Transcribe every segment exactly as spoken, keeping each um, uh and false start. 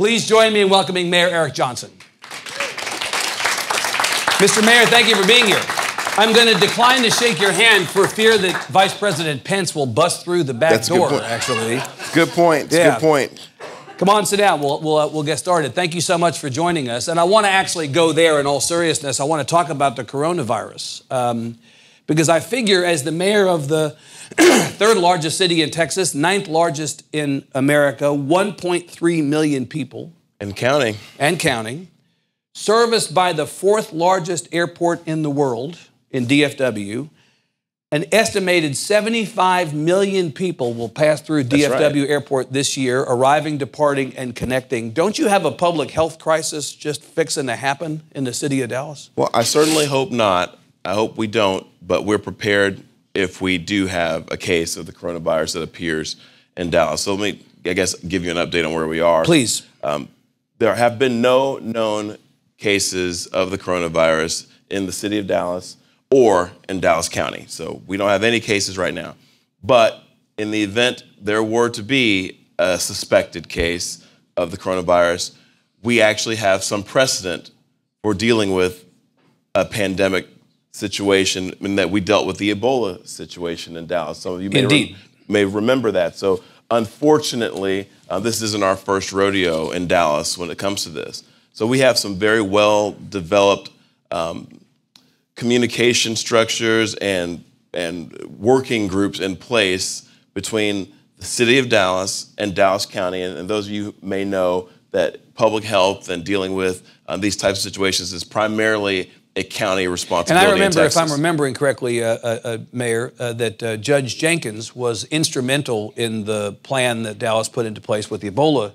Please join me in welcoming Mayor Eric Johnson. Mister Mayor, thank you for being here. I'm going to decline to shake your hand for fear that Vice President Pence will bust through the back That's door, good actually. Good point. Yeah. Good point. Come on, sit down. We'll, we'll, uh, we'll get started. Thank you so much for joining us. And I want to actually go there in all seriousness. I want to talk about the coronavirus. Um, because I figure as the mayor of the third largest city in Texas, ninth largest in America, one point three million people. And counting. And counting. Serviced by the fourth largest airport in the world, in D F W. An estimated seventy-five million people will pass through That's D F W right. Airport this year, arriving, departing, and connecting. Don't you have a public health crisis just fixing to happen in the city of Dallas? Well, I certainly hope not. I hope we don't, but we're prepared if we do have a case of the coronavirus that appears in Dallas. So let me, I guess, give you an update on where we are. Please. Um, there have been no known cases of the coronavirus in the city of Dallas or in Dallas County. So we don't have any cases right now. But in the event there were to be a suspected case of the coronavirus, we actually have some precedent for dealing with a pandemic situation in that we dealt with the Ebola situation in Dallas. Some of you may, re may remember that. So unfortunately, uh, this isn't our first rodeo in Dallas when it comes to this. So we have some very well-developed um, communication structures and, and working groups in place between the city of Dallas and Dallas County. And, and those of you who may know that public health and dealing with uh, these types of situations is primarily a county responsibility. And I remember, if I'm remembering correctly, uh, uh, Mayor, uh, that uh, Judge Jenkins was instrumental in the plan that Dallas put into place with the Ebola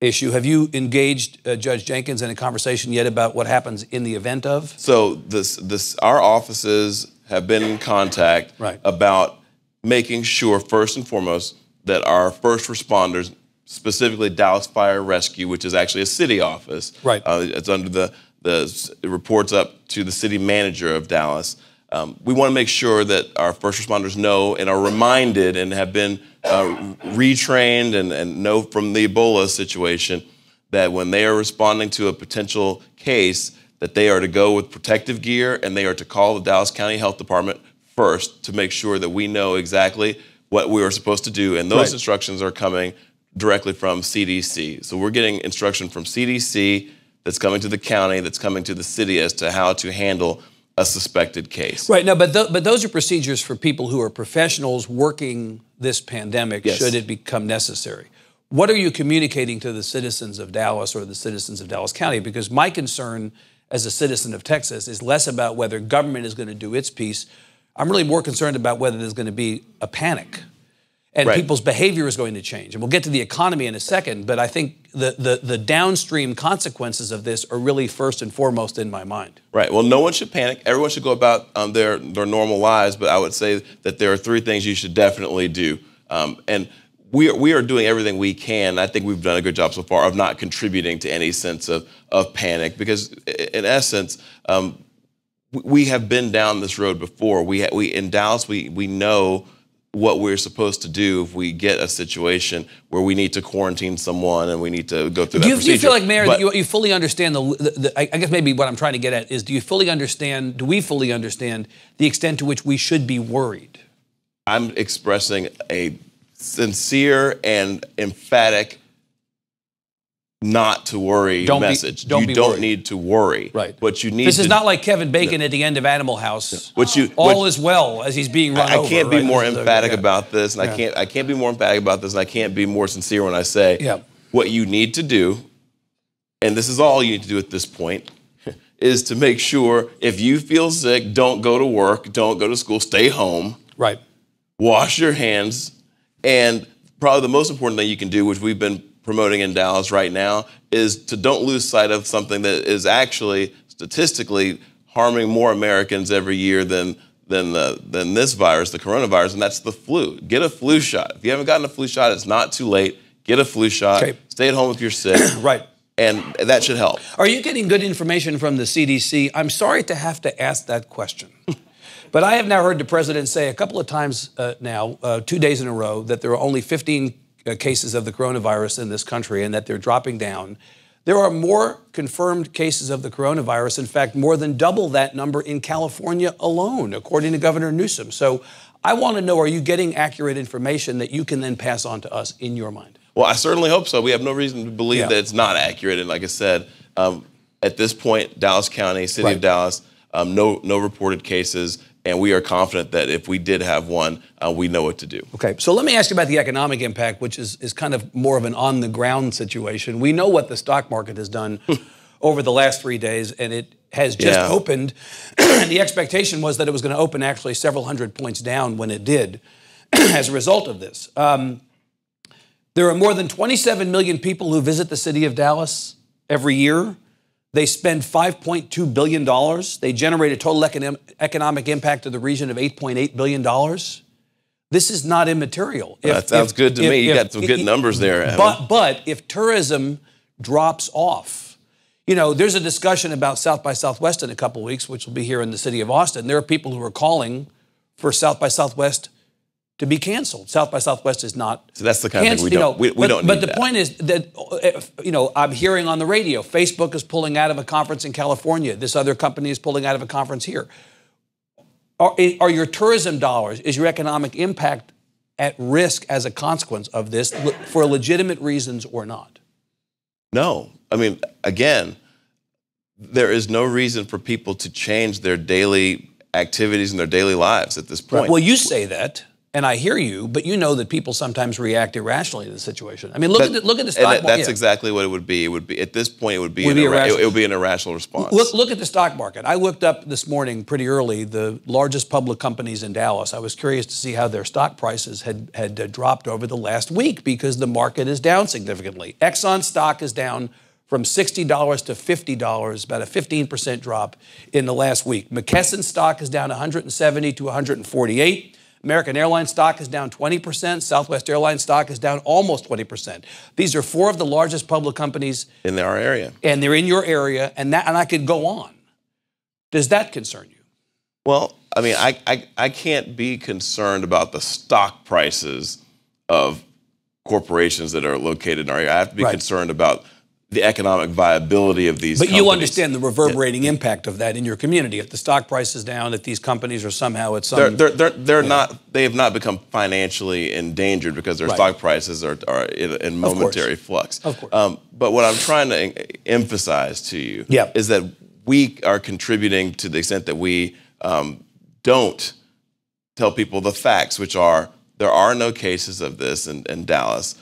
issue. Have you engaged uh, Judge Jenkins in a conversation yet about what happens in the event of? So this, this, our offices have been in contact right. about making sure, first and foremost, that our first responders, specifically Dallas Fire Rescue, which is actually a city office, right. uh, it's under the, the it reports up to the city manager of Dallas. Um, we want to make sure that our first responders know and are reminded and have been uh, retrained and, and know from the Ebola situation that when they are responding to a potential case, that they are to go with protective gear and they are to call the Dallas County Health Department first to make sure that we know exactly what we are supposed to do. And those right. instructions are coming directly from C D C. So we're getting instruction from C D C that's coming to the county, that's coming to the city as to how to handle a suspected case. Right, no, but, th but those are procedures for people who are professionals working this pandemic, yes. should it become necessary. What are you communicating to the citizens of Dallas or the citizens of Dallas County? Because my concern as a citizen of Texas is less about whether government is going to do its piece. I'm really more concerned about whether there's going to be a panic and right. people's behavior is going to change. And we'll get to the economy in a second, but I think the, the, the downstream consequences of this are really first and foremost in my mind. Right, well, no one should panic. Everyone should go about um, their, their normal lives, but I would say that there are three things you should definitely do. Um, and we are, we are doing everything we can. I think we've done a good job so far of not contributing to any sense of, of panic, because in essence, um, we have been down this road before. We, we in Dallas, we, we know what we're supposed to do if we get a situation where we need to quarantine someone and we need to go through that do you, procedure. Do you feel like, Mayor, but, that you, you fully understand the, the, the, I guess maybe what I'm trying to get at is, do you fully understand, do we fully understand the extent to which we should be worried? I'm expressing a sincere and emphatic not to worry don't message. Be, don't you be don't worried. Need to worry. Right. What you need this is to, not like Kevin Bacon no. at the end of Animal House. No. What you, all what, is well as he's being run I, I over. I can't be right? more this emphatic a, yeah. about this, and yeah. I can't. I can't be more emphatic about this, and I can't be more sincere when I say yeah. what you need to do, and this is all you need to do at this point, is to make sure if you feel sick, don't go to work, don't go to school, stay home. Right. Wash your hands, and probably the most important thing you can do, which we've been promoting in Dallas right now, is to don't lose sight of something that is actually statistically harming more Americans every year than than the than this virus, the coronavirus, and that's the flu. Get a flu shot. If you haven't gotten a flu shot, it's not too late. Get a flu shot. Okay. Stay at home if you're sick. Right. And that should help. Are you getting good information from the C D C? I'm sorry to have to ask that question. But I have now heard the president say a couple of times uh, now, uh, two days in a row, that there are only fifteen uh, cases of the coronavirus in this country and that they're dropping down. There are more confirmed cases of the coronavirus, in fact, more than double that number in California alone, according to Governor Newsom. So I want to know, are you getting accurate information that you can then pass on to us in your mind? Well, I certainly hope so. We have no reason to believe yeah. that it's not accurate. And like I said, um, at this point, Dallas County, City right. of Dallas, um, no, no reported cases. And we are confident that if we did have one, uh, we know what to do. Okay, so let me ask you about the economic impact, which is, is kind of more of an on-the-ground situation. We know what the stock market has done over the last three days, and it has just yeah. opened. The expectation was that it was going to open actually several hundred points down when it did as a result of this. Um, there are more than twenty-seven million people who visit the city of Dallas every year. They spend five point two billion dollars. They generate a total economic economic impact of the region of eight point eight billion dollars. This is not immaterial. If, that sounds if, good to if, me. You if, got some good if, numbers there. But but if tourism drops off, you know, there's a discussion about South by Southwest in a couple of weeks, which will be here in the city of Austin. There are people who are calling for South by Southwest to be canceled. South by Southwest is not. So that's the kind of thing we don't, you know, we, we but, don't need But the that. point is that, you know, I'm hearing on the radio, Facebook is pulling out of a conference in California. This other company is pulling out of a conference here. Are, are your tourism dollars, is your economic impact at risk as a consequence of this for legitimate reasons or not? No. I mean, again, there is no reason for people to change their daily activities and their daily lives at this point. Right. Well, you say that. And I hear you, but you know that people sometimes react irrationally to the situation. I mean, look but, at the, look at the stock market. That's yeah. exactly what it would be. It would be at this point, it would be, would an, be irra it would be an irrational response. Look, look at the stock market. I looked up this morning pretty early the largest public companies in Dallas. I was curious to see how their stock prices had had uh, dropped over the last week because the market is down significantly. Exxon stock is down from sixty dollars to fifty dollars, about a fifteen percent drop in the last week. McKesson stock is down one hundred seventy dollars to one hundred forty-eight dollars. American Airlines stock is down twenty percent. Southwest Airlines stock is down almost twenty percent. These are four of the largest public companies in our area. And they're in your area, and that, and I could go on. Does that concern you? Well, I mean, I, I, I can't be concerned about the stock prices of corporations that are located in our area. I have to be right. concerned about the economic viability of these But companies. You understand the reverberating yeah. impact of that in your community. If the stock price is down, if these companies are somehow at some... They're, they're, they're, they're not, know. they have not become financially endangered because their right. stock prices are, are in, in momentary of flux. Of course. Um, but what I'm trying to emphasize to you yep. is that we are contributing to the extent that we um, don't tell people the facts, which are there are no cases of this in, in Dallas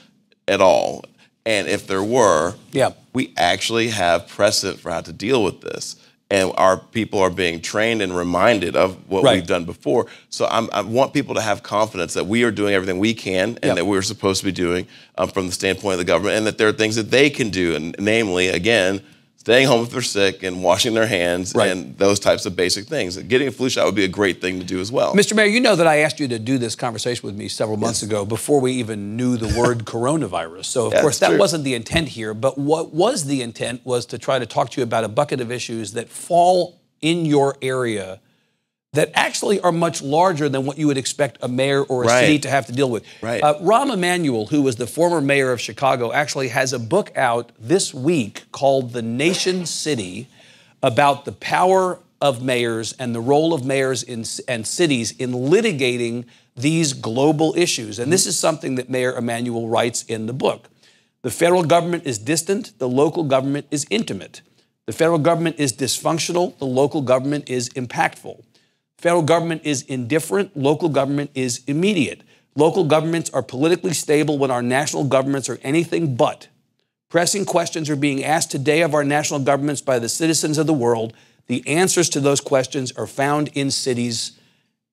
at all. And if there were, yeah. we actually have precedent for how to deal with this. And our people are being trained and reminded of what right. we've done before. So I'm, I want people to have confidence that we are doing everything we can and yeah. that we're supposed to be doing um, from the standpoint of the government, and that there are things that they can do, and namely, again, staying home if they're sick and washing their hands right. and those types of basic things. Getting a flu shot would be a great thing to do as well. Mister Mayor, you know that I asked you to do this conversation with me several months yes. ago before we even knew the word coronavirus. So, of yeah, course, that true. wasn't the intent here. But what was the intent was to try to talk to you about a bucket of issues that fall in your area that actually are much larger than what you would expect a mayor or a right. city to have to deal with. Right. Uh, Rahm Emanuel, who was the former mayor of Chicago, actually has a book out this week called The Nation City about the power of mayors and the role of mayors in, and cities in litigating these global issues. And this is something that Mayor Emanuel writes in the book. The federal government is distant. The local government is intimate. The federal government is dysfunctional. The local government is impactful. Federal government is indifferent. Local government is immediate. Local governments are politically stable when our national governments are anything but. Pressing questions are being asked today of our national governments by the citizens of the world. The answers to those questions are found in cities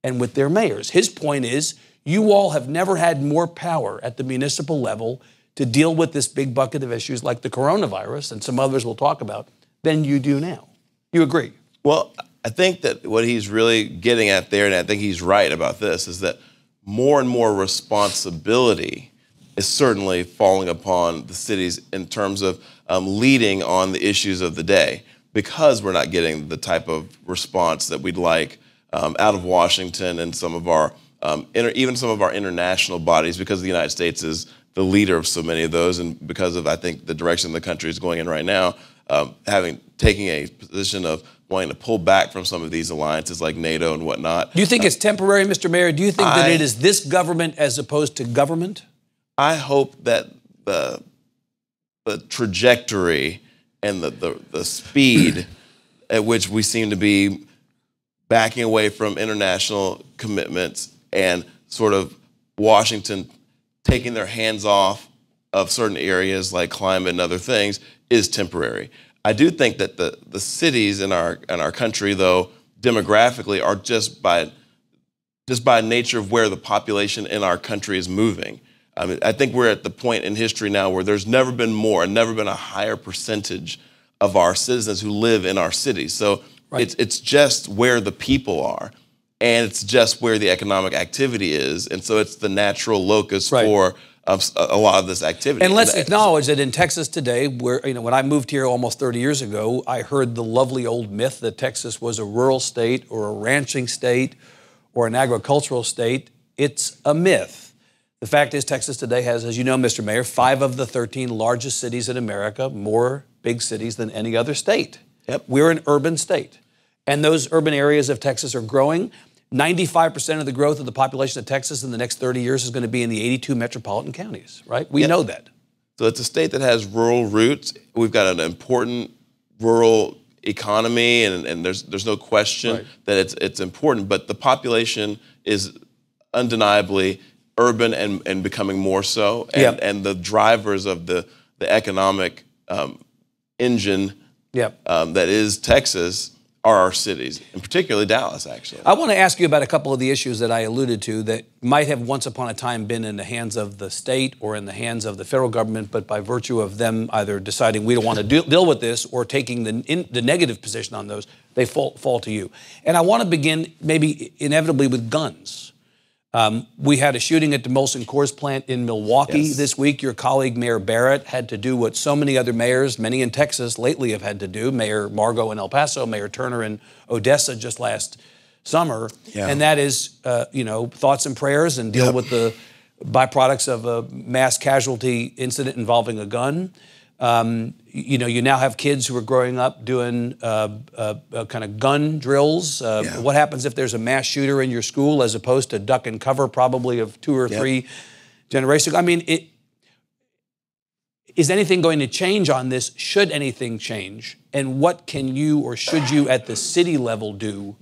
and with their mayors. His point is, you all have never had more power at the municipal level to deal with this big bucket of issues like the coronavirus and some others we'll talk about than you do now. You agree? Well, I think that what he's really getting at there, and I think he's right about this, is that more and more responsibility is certainly falling upon the cities in terms of um, leading on the issues of the day, because we're not getting the type of response that we'd like um, out of Washington and some of our, um, inter even some of our international bodies, because the United States is the leader of so many of those, and because of, I think, the direction the country is going in right now, um, having taking a position of wanting to pull back from some of these alliances like NATO and whatnot. Do you think uh, it's temporary, Mister Mayor? Do you think I, that it is this government as opposed to government? I hope that the, the trajectory and the, the, the speed at which we seem to be backing away from international commitments and sort of Washington taking their hands off of certain areas like climate and other things is temporary. I do think that the, the cities in our, in our country, though, demographically are just by, just by nature of where the population in our country is moving. I mean, I think we're at the point in history now where there's never been more, never been a higher percentage of our citizens who live in our cities. So right. it's, it's just where the people are, and it's just where the economic activity is. And so it's the natural locus right. for a, a lot of this activity. And let's and that, acknowledge that in Texas today, where, you know, when I moved here almost thirty years ago, I heard the lovely old myth that Texas was a rural state or a ranching state or an agricultural state. It's a myth. The fact is Texas today has, as you know, Mister Mayor, five of the thirteen largest cities in America, more big cities than any other state. Yep. We're an urban state. And those urban areas of Texas are growing. ninety-five percent of the growth of the population of Texas in the next thirty years is going to be in the eighty-two metropolitan counties, right? We yep. know that. So it's a state that has rural roots. We've got an important rural economy, and, and there's, there's no question right. that it's, it's important. But the population is undeniably urban and, and becoming more so. And, yep. and the drivers of the, the economic um, engine yep. um, that is Texas are our cities, and particularly Dallas, actually. I want to ask you about a couple of the issues that I alluded to that might have once upon a time been in the hands of the state or in the hands of the federal government, but by virtue of them either deciding we don't want to do, deal with this or taking the, in, the negative position on those, they fall, fall to you. And I want to begin maybe inevitably with guns. Um, we had a shooting at the Molson Coors plant in Milwaukee yes. this week. Your colleague, Mayor Barrett, had to do what so many other mayors, many in Texas lately, have had to do. Mayor Margo in El Paso, Mayor Turner in Odessa just last summer. Yeah. And that is, uh, you know, thoughts and prayers and deal yep. with the byproducts of a mass casualty incident involving a gun. Um, you know, you now have kids who are growing up doing uh, uh, uh, kind of gun drills. Uh, yeah. What happens if there's a mass shooter in your school as opposed to duck and cover probably of two or yep. three generations? I mean, it, is anything going to change on this? Should anything change? And what can you or should you at the city level do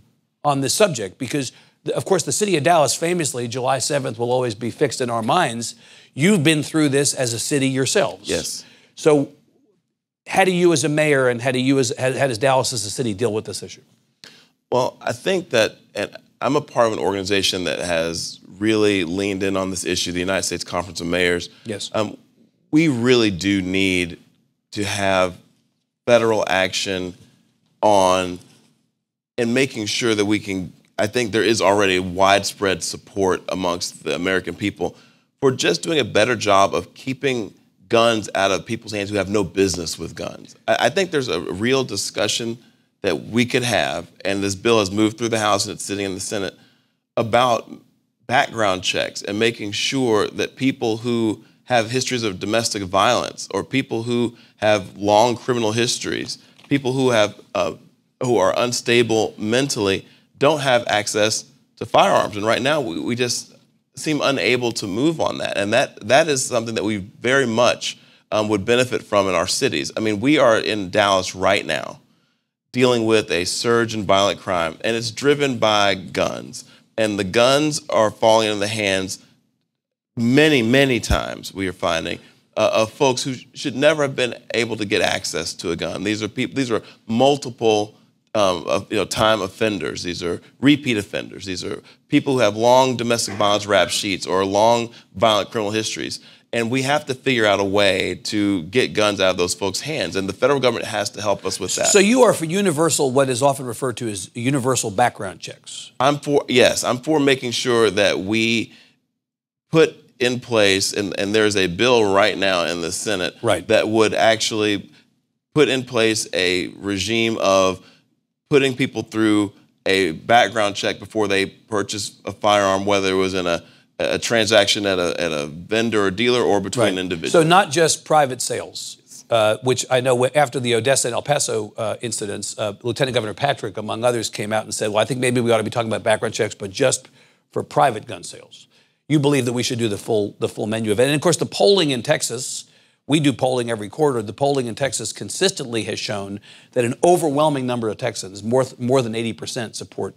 on this subject? Because, of course, the city of Dallas famously, July seventh will always be fixed in our minds. You've been through this as a city yourselves. Yes. So how do you as a mayor and how do you as, how does Dallas as a city deal with this issue? Well, I think that, and I'm a part of an organization that has really leaned in on this issue, the United States Conference of Mayors. Yes. Um, we really do need to have federal action on and making sure that we can, I think there is already widespread support amongst the American people for just doing a better job of keeping guns out of people's hands who have no business with guns. I think there's a real discussion that we could have, and this bill has moved through the House and it's sitting in the Senate, about background checks and making sure that people who have histories of domestic violence or people who have long criminal histories, people who have uh, who are unstable mentally, don't have access to firearms. And right now, we, we just seem unable to move on that. And that, that is something that we very much um, would benefit from in our cities. I mean, we are in Dallas right now dealing with a surge in violent crime, and it's driven by guns. And the guns are falling in the hands many, many times, we are finding, uh, of folks who should never have been able to get access to a gun. These are people, these are multiple Um, of, you know, time offenders. These are repeat offenders. These are people who have long domestic violence rap sheets or long violent criminal histories. And we have to figure out a way to get guns out of those folks' hands. And the federal government has to help us with that. So you are for universal, what is often referred to as universal background checks. I'm for, yes, I'm for making sure that we put in place, and, and there's a bill right now in the Senate right. that would actually put in place a regime of putting people through a background check before they purchase a firearm, whether it was in a a transaction at a, at a vendor or dealer or between right. individuals. So not just private sales. Uh, which I know after the Odessa and El Paso uh, incidents, uh, Lieutenant Governor Patrick, among others, came out and said, well, I think maybe we ought to be talking about background checks, but just for private gun sales. You believe that we should do the full, the full menu of it. And, of course, the polling in Texas, we do polling every quarter. The polling in Texas consistently has shown that an overwhelming number of Texans, more, more than eighty percent, support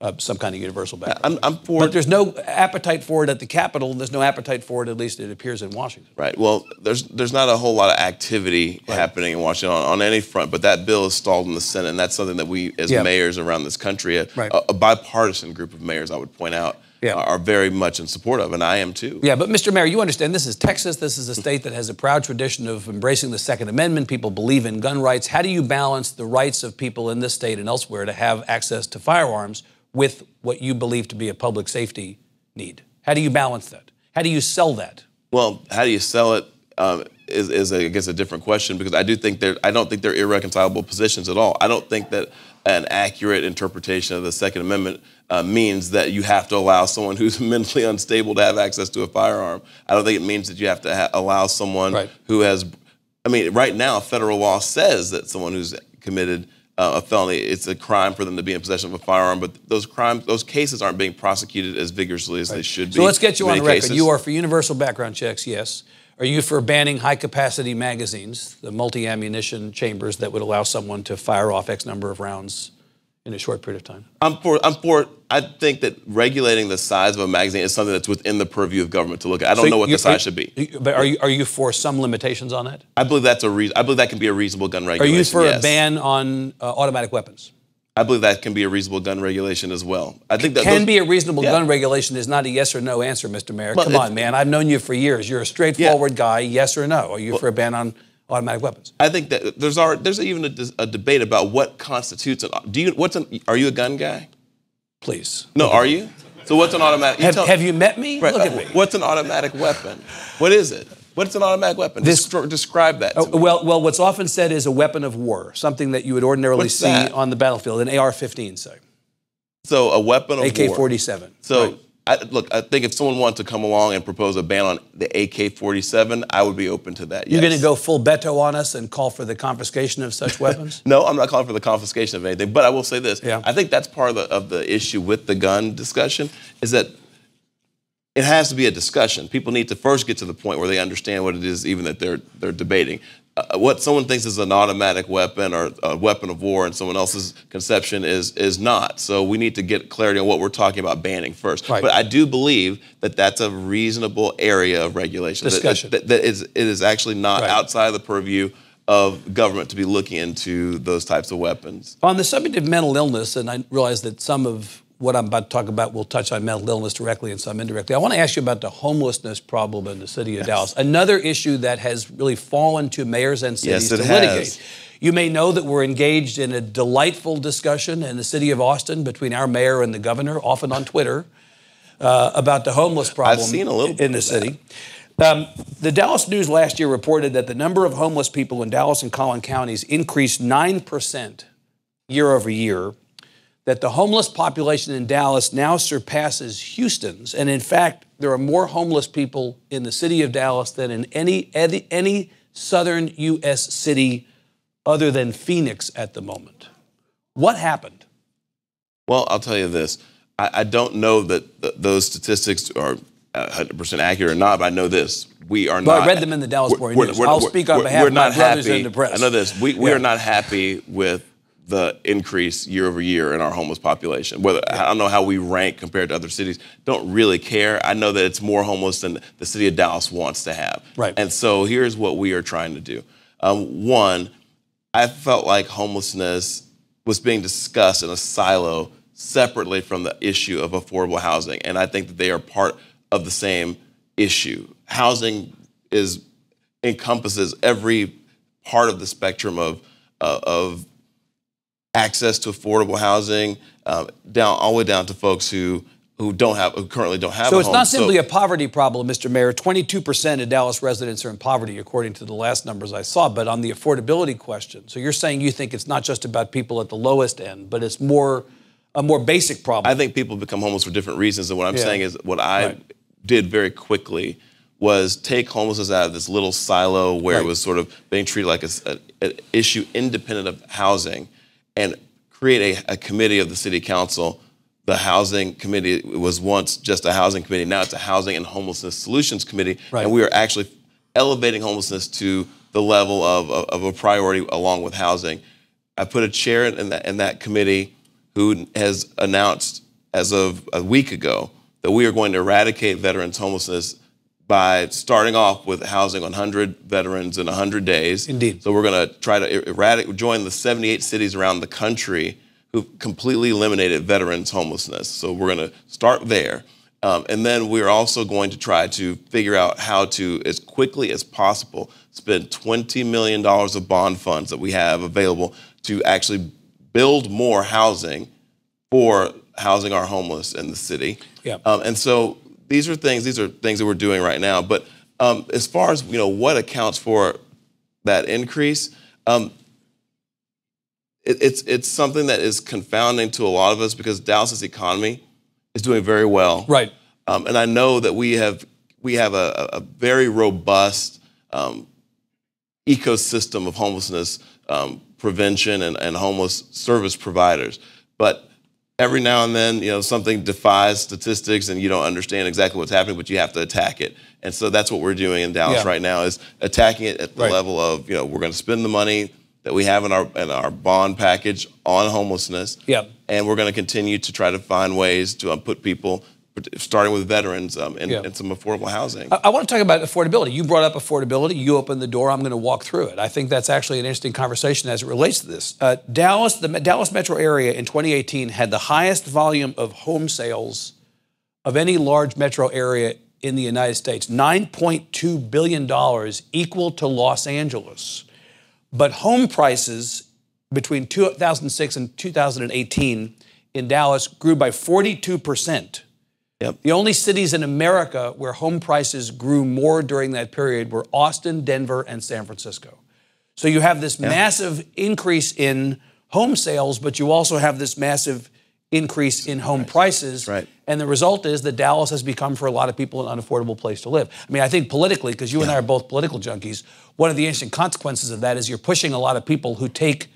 uh, some kind of universal background. I'm, I'm for but there's no appetite for it at the Capitol, and there's no appetite for it, at least it appears, in Washington. Right. Well, there's there's not a whole lot of activity right. happening in Washington on, on any front, but that bill is stalled in the Senate, and that's something that we, as yeah. mayors around this country, a, right. a, a bipartisan group of mayors, I would point out, yeah. are very much in support of, and I am too. Yeah, but Mister Mayor, you understand this is Texas. This is a state that has a proud tradition of embracing the Second Amendment. People believe in gun rights. How do you balance the rights of people in this state and elsewhere to have access to firearms with what you believe to be a public safety need? How do you balance that? How do you sell that? Well, how do you sell it um, is, is a, I guess, a different question, because I do think they're, I don't think they're irreconcilable positions at all. I don't think that an accurate interpretation of the Second Amendment uh, means that you have to allow someone who's mentally unstable to have access to a firearm. I don't think it means that you have to ha allow someone right. who has, I mean, right now, federal law says that someone who's committed Uh, a felony, it's a crime for them to be in possession of a firearm, but those crimes, those cases aren't being prosecuted as vigorously as right. they should be. So let's get you on the record. Cases. You are for universal background checks, yes. Are you for banning high-capacity magazines, the multi-ammunition chambers that would allow someone to fire off X number of rounds in a short period of time? I'm for, I'm for, I think that regulating the size of a magazine is something that's within the purview of government to look at. I don't so know what you, the size you, should be. But are you, are you for some limitations on that? I believe that's a re I believe that can be a reasonable gun regulation. Are you for yes. a ban on uh, automatic weapons? I believe that can be a reasonable gun regulation as well. I think that can those, be a reasonable yeah. gun regulation is not a yes or no answer, Mister Mayor. Well, Come on, man. I've known you for years. You're a straightforward yeah. guy. Yes or no? Are you well, for a ban on automatic weapons? I think that there's already, there's even a, a debate about what constitutes an. Do you what's an? Are you a gun guy? Please. No, are you? So what's an automatic? You have, tell, have you met me? Right, Look at me. What's an automatic weapon? What is it? What's an automatic weapon? This, Describe that. Oh, well, well, what's often said is a weapon of war, something that you would ordinarily what's see that? on the battlefield, an A R fifteen, say. So a weapon of A K forty-seven, war. A K forty-seven. So. Right. I, look, I think if someone wanted to come along and propose a ban on the A K forty-seven, I would be open to that, yes. You're going to go full Beto on us and call for the confiscation of such weapons? No, I'm not calling for the confiscation of anything, but I will say this. Yeah. I think that's part of the, of the issue with the gun discussion is that it has to be a discussion. People need to first get to the point where they understand what it is even that they're, they're debating. Uh, what someone thinks is an automatic weapon or a weapon of war in someone else's conception is is not. So we need to get clarity on what we're talking about banning first. Right. But I do believe that that's a reasonable area of regulation. Discussion. That, that, that is, it is actually not right. outside the purview of government to be looking into those types of weapons. On the subject of mental illness, and I realize that some of what I'm about to talk about will touch on mental illness directly and some indirectly. I want to ask you about the homelessness problem in the city of yes. Dallas, another issue that has really fallen to mayors and cities yes, it to has. litigate. You may know that we're engaged in a delightful discussion in the city of Austin between our mayor and the governor, often on Twitter, uh, about the homeless problem I've seen a little bit in the city. Um, the Dallas News last year reported that the number of homeless people in Dallas and Collin counties increased nine percent year over year, that the homeless population in Dallas now surpasses Houston's. And in fact, there are more homeless people in the city of Dallas than in any, any southern U S city other than Phoenix at the moment. What happened? Well, I'll tell you this. I, I don't know that th those statistics are one hundred percent accurate or not, but I know this. We are well, not. I read them in the Dallas Morning News. I'll speak on behalf of my brothers in the press. I know this. We, we yeah. are not happy with the increase year over year in our homeless population. Whether I don't know how we rank compared to other cities, don't really care. I know that it's more homeless than the city of Dallas wants to have. Right. And so here's what we are trying to do. Um, one, I felt like homelessness was being discussed in a silo separately from the issue of affordable housing. And I think that they are part of the same issue. Housing is encompasses every part of the spectrum of, uh, of access to affordable housing, uh, down all the way down to folks who who don't have who currently don't have. So a it's home. not simply so, a poverty problem, Mister Mayor. twenty-two percent of Dallas residents are in poverty, according to the last numbers I saw. But on the affordability question, so you're saying you think it's not just about people at the lowest end, but it's more a more basic problem. I think people become homeless for different reasons, and what I'm yeah. saying is what I. Right. did very quickly was take homelessness out of this little silo where right. it was sort of being treated like a, a, an issue independent of housing, and create a, a committee of the city council. The housing committee was once just a housing committee. Now it's a housing and homelessness solutions committee. Right. And we are actually elevating homelessness to the level of, of, of a priority along with housing. I put a chair in that, in that committee who has announced as of a week ago that we are going to eradicate veterans' homelessness by starting off with housing one hundred veterans in one hundred days. Indeed. So we're going to try to eradicate, join the seventy-eight cities around the country who've completely eliminated veterans' homelessness. So we're going to start there. Um, and then we're also going to try to figure out how to, as quickly as possible, spend twenty million dollars of bond funds that we have available to actually build more housing for housing our homeless in the city. Yeah. Um, and so these are things, these are things that we're doing right now. But um, as far as, you know, what accounts for that increase, um, It's it's something that is confounding to a lot of us because Dallas's economy is doing very well, right? Um, and I know that we have we have a, a very robust um, ecosystem of homelessness um, prevention and, and homeless service providers. But every now and then, you know, something defies statistics, and you don't understand exactly what's happening, but you have to attack it. And so that's what we're doing in Dallas yeah. right now is attacking it at the right. level of, you know, we're going to spend the money that we have in our in our bond package on homelessness, yep. and we're going to continue to try to find ways to um, put people, starting with veterans, um, in, yep. in some affordable housing. I, I want to talk about affordability. You brought up affordability. You opened the door. I'm going to walk through it. I think that's actually an interesting conversation as it relates to this. Uh, Dallas, the Dallas metro area in twenty eighteen had the highest volume of home sales of any large metro area in the United States, nine point two billion dollars, equal to Los Angeles. But home prices between two thousand six and two thousand eighteen in Dallas grew by forty-two percent. Yep. The only cities in America where home prices grew more during that period were Austin, Denver, and San Francisco. So you have this yep. massive increase in home sales, but you also have this massive increase in home prices. Right. And the result is that Dallas has become, for a lot of people, an unaffordable place to live. I mean, I think politically, because you yeah. and I are both political junkies, one of the interesting consequences of that is you're pushing a lot of people who take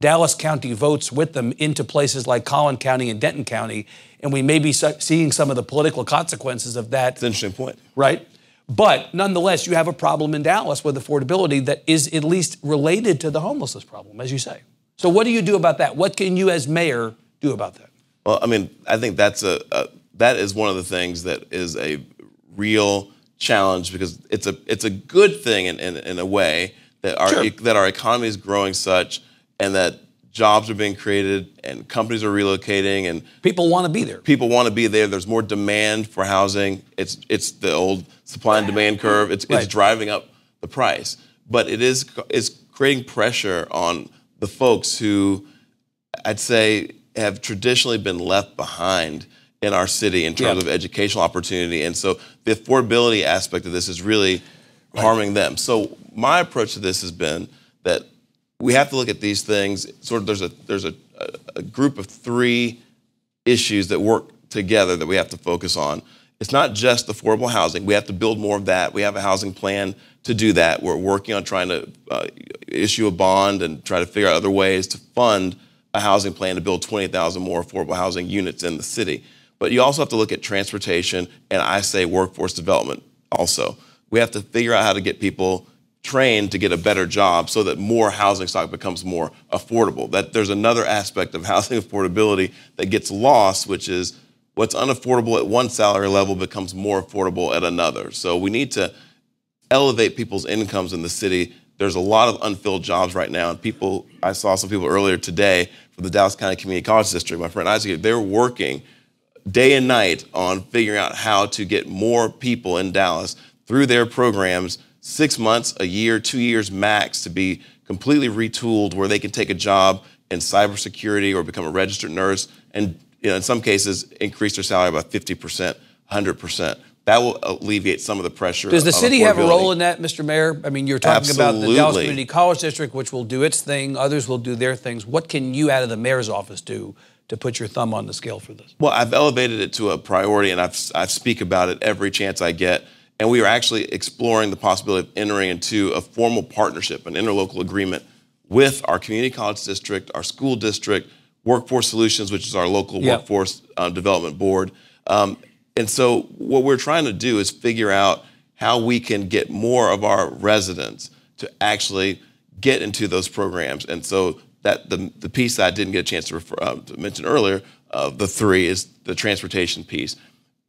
Dallas County votes with them into places like Collin County and Denton County, and we may be seeing some of the political consequences of that. That's an interesting point. Right? But nonetheless, you have a problem in Dallas with affordability that is at least related to the homelessness problem, as you say. So what do you do about that? What can you as mayor do about that? Well, I mean, I think that's a, a that is one of the things that is a real challenge, because it's a it's a good thing in, in, in a way that our sure. that our economy is growing such, and that jobs are being created and companies are relocating and people want to be there. People want to be there. There's more demand for housing. It's it's the old supply and demand curve. It's right. it's driving up the price, but it is it's creating pressure on the folks who, I'd say, have traditionally been left behind in our city in terms yeah. of educational opportunity. And so the affordability aspect of this is really right. harming them. So my approach to this has been that we have to look at these things, sort of there's a, there's a, a group of three issues that work together that we have to focus on. It's not just affordable housing. We have to build more of that. We have a housing plan to do that. We're working on trying to uh, issue a bond and try to figure out other ways to fund a housing plan to build twenty thousand more affordable housing units in the city. But you also have to look at transportation, and I say workforce development also. We have to figure out how to get people trained to get a better job so that more housing stock becomes more affordable. That there's another aspect of housing affordability that gets lost, which is what's unaffordable at one salary level becomes more affordable at another. So we need to elevate people's incomes in the city. There's a lot of unfilled jobs right now, and people, I saw some people earlier today from the Dallas County Community College District, my friend Isaac, they're working day and night on figuring out how to get more people in Dallas through their programs, six months, a year, two years max, to be completely retooled where they can take a job in cybersecurity or become a registered nurse and, you know, in some cases, increase their salary by fifty percent, one hundred percent. That will alleviate some of the pressure. Does the city have a role in that, Mister Mayor? I mean, you're talking Absolutely. about the Dallas Community College District, which will do its thing. Others will do their things. What can you, out of the mayor's office, do to put your thumb on the scale for this? Well, I've elevated it to a priority, and I've, I speak about it every chance I get. And we are actually exploring the possibility of entering into a formal partnership, an interlocal agreement with our community college district, our school district, Workforce Solutions, which is our local yeah. workforce uh, development board. Um, and so what we're trying to do is figure out how we can get more of our residents to actually get into those programs. And so that the, the piece that I didn't get a chance to, refer, uh, to mention earlier, uh, the three, is the transportation piece.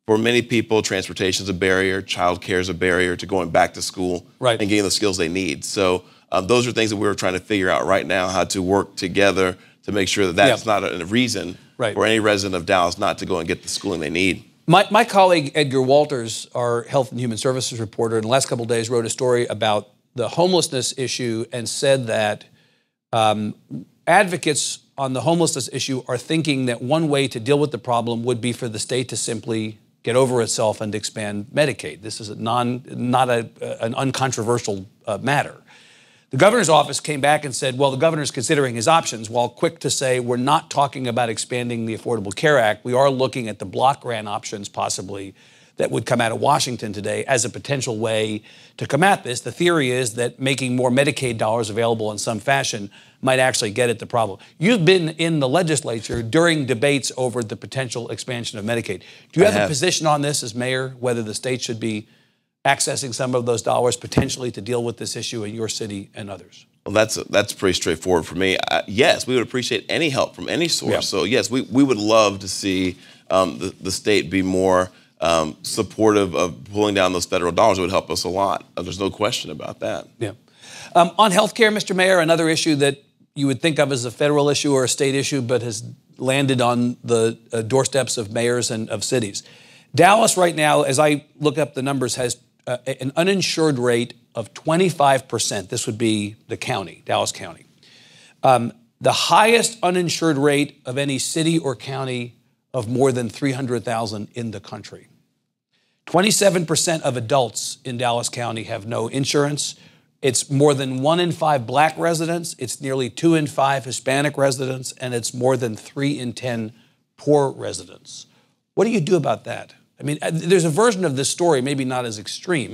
For many people, transportation is a barrier, childcare is a barrier to going back to school right. and getting the skills they need. So um, those are things that we're trying to figure out right now, how to work together to make sure that that's yeah. not a reason right. for any resident of Dallas not to go and get the schooling they need. My, my colleague, Edgar Walters, our Health and Human Services reporter, in the last couple of days wrote a story about the homelessness issue and said that um, advocates on the homelessness issue are thinking that one way to deal with the problem would be for the state to simply get over itself and expand Medicaid. This is a non, not a, an uncontroversial uh, matter. The governor's office came back and said, well, the governor's considering his options, while quick to say we're not talking about expanding the Affordable Care Act. We are looking at the block grant options possibly that would come out of Washington today as a potential way to come at this. The theory is that making more Medicaid dollars available in some fashion might actually get at the problem. You've been in the legislature during debates over the potential expansion of Medicaid. Do you have, have a position on this as mayor, whether the state should be accessing some of those dollars potentially to deal with this issue in your city and others? Well, that's that's pretty straightforward for me. I, yes, we would appreciate any help from any source. Yeah. So yes, we, we would love to see um, the, the state be more um, supportive of pulling down those federal dollars. It would help us a lot. There's no question about that. Yeah. Um, on healthcare, Mister Mayor, another issue that you would think of as a federal issue or a state issue, but has landed on the uh, doorsteps of mayors and of cities. Dallas right now, as I look up the numbers, has Uh, an uninsured rate of twenty-five percent. This would be the county, Dallas County. Um, the highest uninsured rate of any city or county of more than three hundred thousand in the country. twenty-seven percent of adults in Dallas County have no insurance. It's more than one in five black residents. It's nearly two in five Hispanic residents, and it's more than three in ten poor residents. What do you do about that? I mean, there's a version of this story, maybe not as extreme,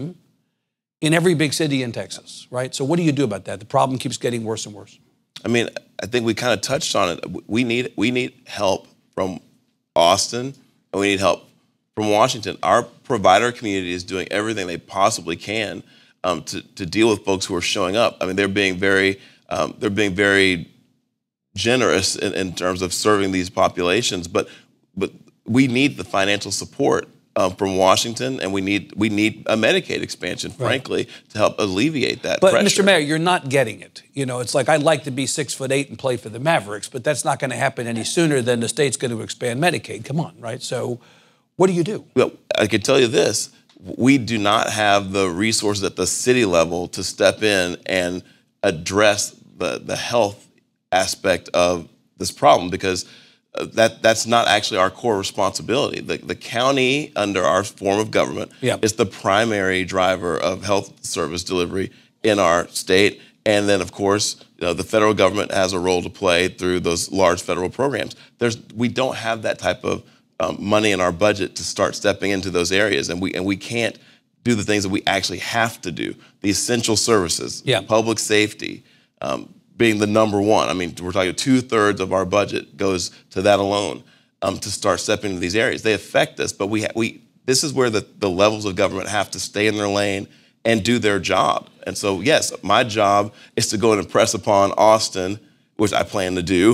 in every big city in Texas, right? So what do you do about that? The problem keeps getting worse and worse. I mean, I think we kind of touched on it. We need, we need help from Austin, and we need help from Washington. Our provider community is doing everything they possibly can um, to, to deal with folks who are showing up. I mean, they're being very, um, they're being very generous in, in terms of serving these populations, but, but we need the financial support Um, from Washington, and we need we need a Medicaid expansion, frankly, right. to help alleviate that but pressure. Mister Mayor, you're not getting it. You know, it's like, I'd like to be six foot eight and play for the Mavericks, but that's not going to happen any sooner than the state's going to expand Medicaid. Come on, right? So what do you do? Well, I can tell you this. We do not have the resources at the city level to step in and address the, the health aspect of this problem, because Uh, that that's not actually our core responsibility. The, the county, under our form of government, yep. is the primary driver of health service delivery in our state. And then, of course, you know, the federal government has a role to play through those large federal programs. There's we don't have that type of um, money in our budget to start stepping into those areas, and we and we can't do the things that we actually have to do. The essential services, yep. public safety. Um, being the number one. I mean, we're talking two-thirds of our budget goes to that alone um, to start stepping into these areas. They affect us, but we, ha we this is where the, the levels of government have to stay in their lane and do their job. And so, yes, my job is to go and impress upon Austin, which I plan to do,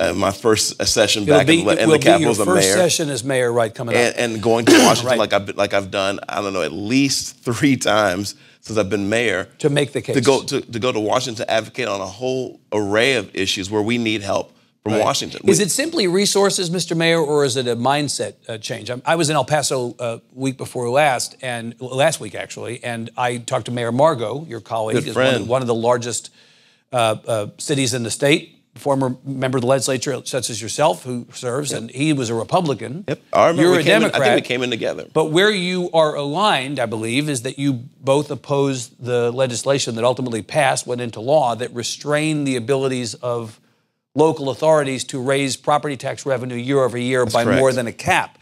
uh, my first session It'll back be, in, in the capital as a mayor. It will be your first session as mayor, right, coming up. And, and going to Washington right. like, I've been, like I've done, I don't know, at least three times since I've been mayor, to make the case, to go to, to go to Washington to advocate on a whole array of issues where we need help from right. Washington. Is we, it simply resources, Mister Mayor, or is it a mindset uh, change? I, I was in El Paso uh, week before last, and last week actually, and I talked to Mayor Margo, your colleague, is one, one of the largest uh, uh, cities in the state. Former member of the legislature, such as yourself, who serves, yep. and he was a Republican. Yep. I remember You're we a came Democrat. In, I think we came in together. But where you are aligned, I believe, is that you both opposed the legislation that ultimately passed, went into law, that restrained the abilities of local authorities to raise property tax revenue year over year That's by correct. more than a cap.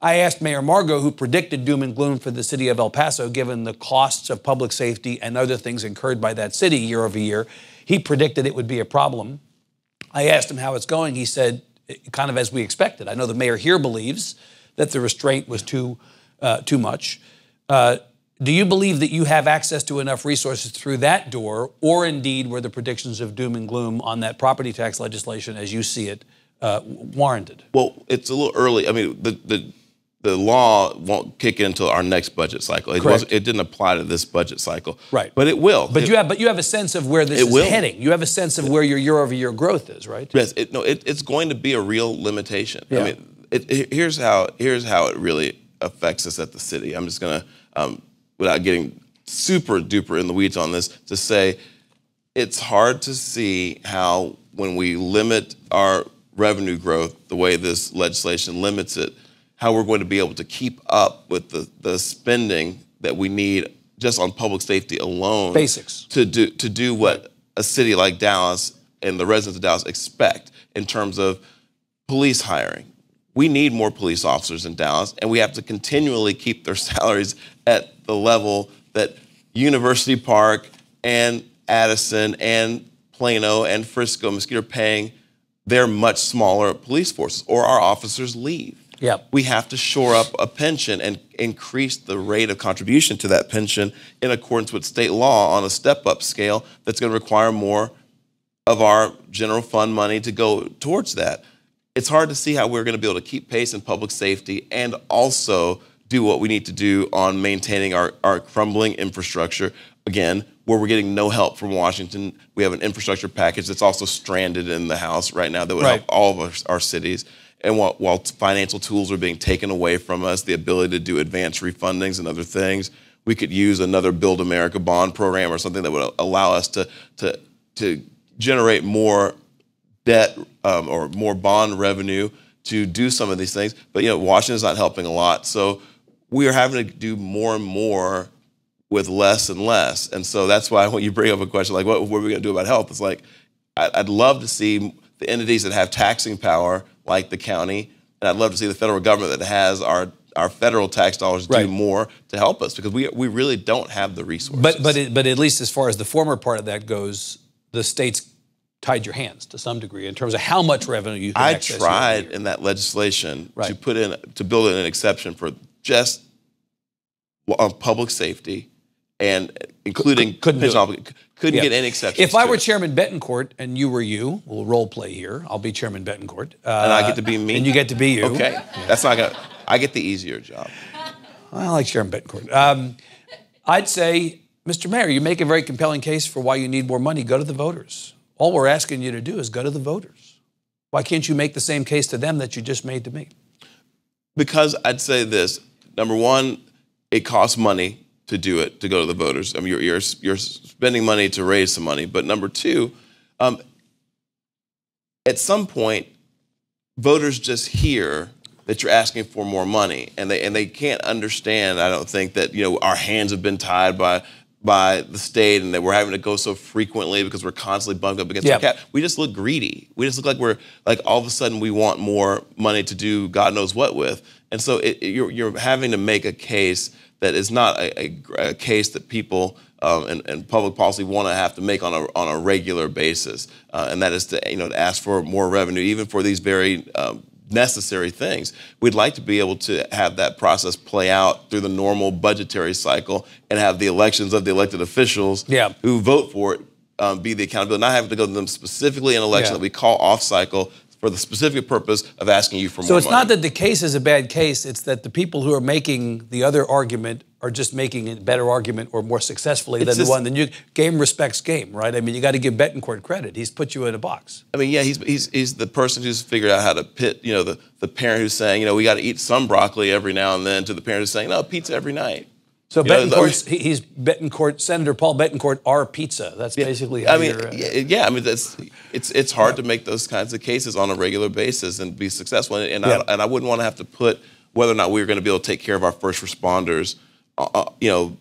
I asked Mayor Margo, who predicted doom and gloom for the city of El Paso, given the costs of public safety and other things incurred by that city year over year. He predicted it would be a problem. I asked him how it's going. He said, kind of as we expected. I know the mayor here believes that the restraint was too, uh, too much. Uh, do you believe that you have access to enough resources through that door, or indeed were the predictions of doom and gloom on that property tax legislation, as you see it, uh, warranted? Well, it's a little early. I mean, the, the The law won't kick in until our next budget cycle. It, was, it didn't apply to this budget cycle. Right. But it will. But it, you have but you have a sense of where this is will. heading. You have a sense of where your year-over-year growth is, right? Yes. It, no, it, it's going to be a real limitation. Yeah. I mean, it, it, here's, how, here's how it really affects us at the city. I'm just going to, um, without getting super-duper in the weeds on this, to say it's hard to see how when we limit our revenue growth the way this legislation limits it, how we're going to be able to keep up with the, the spending that we need just on public safety alone. Basics. To do, to do what a city like Dallas and the residents of Dallas expect in terms of police hiring. We need more police officers in Dallas, and we have to continually keep their salaries at the level that University Park and Addison and Plano and Frisco and Mesquite are paying their much smaller police forces, or our officers leave. Yep. We have to shore up a pension and increase the rate of contribution to that pension in accordance with state law on a step-up scale that's going to require more of our general fund money to go towards that. It's hard to see how we're going to be able to keep pace in public safety and also do what we need to do on maintaining our, our crumbling infrastructure, again, where we're getting no help from Washington. We have an infrastructure package that's also stranded in the House right now that would right. help all of our, our cities. And while, while financial tools are being taken away from us, the ability to do advance refundings and other things, we could use another Build America bond program or something that would allow us to, to, to generate more debt um, or more bond revenue to do some of these things. But, you know, Washington's not helping a lot. So we are having to do more and more with less and less. And so that's why when you bring up a question like, what, what are we going to do about health? It's like, I'd love to see the entities that have taxing power like the county, and I'd love to see the federal government that has our, our federal tax dollars right. do more to help us, because we, we really don't have the resources. But, but, it, but at least as far as the former part of that goes, the states tied your hands to some degree in terms of how much revenue you can I access. I tried in that legislation right. to put in, to build in an exception for just public safety, and including couldn't, couldn't, couldn't yeah. get any exceptions. If I were it. Chairman Betancourt and you were you, we'll role play here. I'll be Chairman Betancourt, uh, and I get to be me, and you get to be you. Okay, yeah. That's not gonna. I get the easier job. I like Chairman Betancourt. Um, I'd say, Mister Mayor, you make a very compelling case for why you need more money. Go to the voters. All we're asking you to do is go to the voters. Why can't you make the same case to them that you just made to me? Because I'd say this. Number one, it costs money to do it, to go to the voters. I mean, you're, you're, you're spending money to raise some money. But number two, um, at some point, voters just hear that you're asking for more money, and they and they can't understand, I don't think, that, you know, our hands have been tied by by the state, and that we're having to go so frequently because we're constantly bumped up against yep. our cap. We just look greedy. We just look like we're, like all of a sudden we want more money to do God knows what with. And so it, it, you're, you're having to make a case that is not a, a, a case that people um, and, and public policy want to have to make on a, on a regular basis, uh, and that is to, you know, to ask for more revenue, even for these very um, necessary things. We'd like to be able to have that process play out through the normal budgetary cycle and have the elections of the elected officials yeah. who vote for it um, be the accountability, not having to go to them specifically in an election yeah. that we call off-cycle, for the specific purpose of asking you for more money. So it's not that the case is a bad case, it's that the people who are making the other argument are just making a better argument or more successfully than the one that you, game respects game, right? I mean, you gotta give Betancourt credit. He's put you in a box. I mean, yeah, he's, he's, he's the person who's figured out how to pit, you know, the, the parent who's saying, you know, we gotta eat some broccoli every now and then, to the parent who's saying, no, pizza every night. So Betancourt's, he's Betancourt, Senator Paul Betancourt, our pizza. That's yeah, basically how I mean, you're, yeah, yeah, I mean, that's, it's, it's hard yeah. to make those kinds of cases on a regular basis and be successful. And, and, yeah. I, and I wouldn't want to have to put whether or not we were going to be able to take care of our first responders, uh, you know,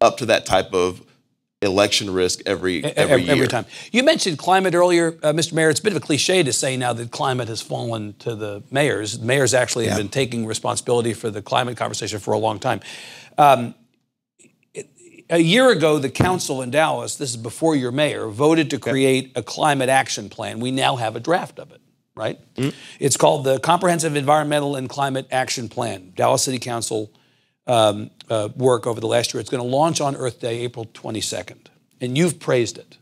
up to that type of election risk every every, every year. Every time. You mentioned climate earlier, uh, Mister Mayor. It's a bit of a cliche to say now that climate has fallen to the mayors. The mayors actually yeah. have been taking responsibility for the climate conversation for a long time. Um, A year ago, the council in Dallas, this is before your mayor, voted to create a climate action plan. We now have a draft of it, right? Mm-hmm. It's called the Comprehensive Environmental and Climate Action Plan. Dallas City Council um, uh, work over the last year. It's going to launch on Earth Day, April twenty-second. And you've praised it.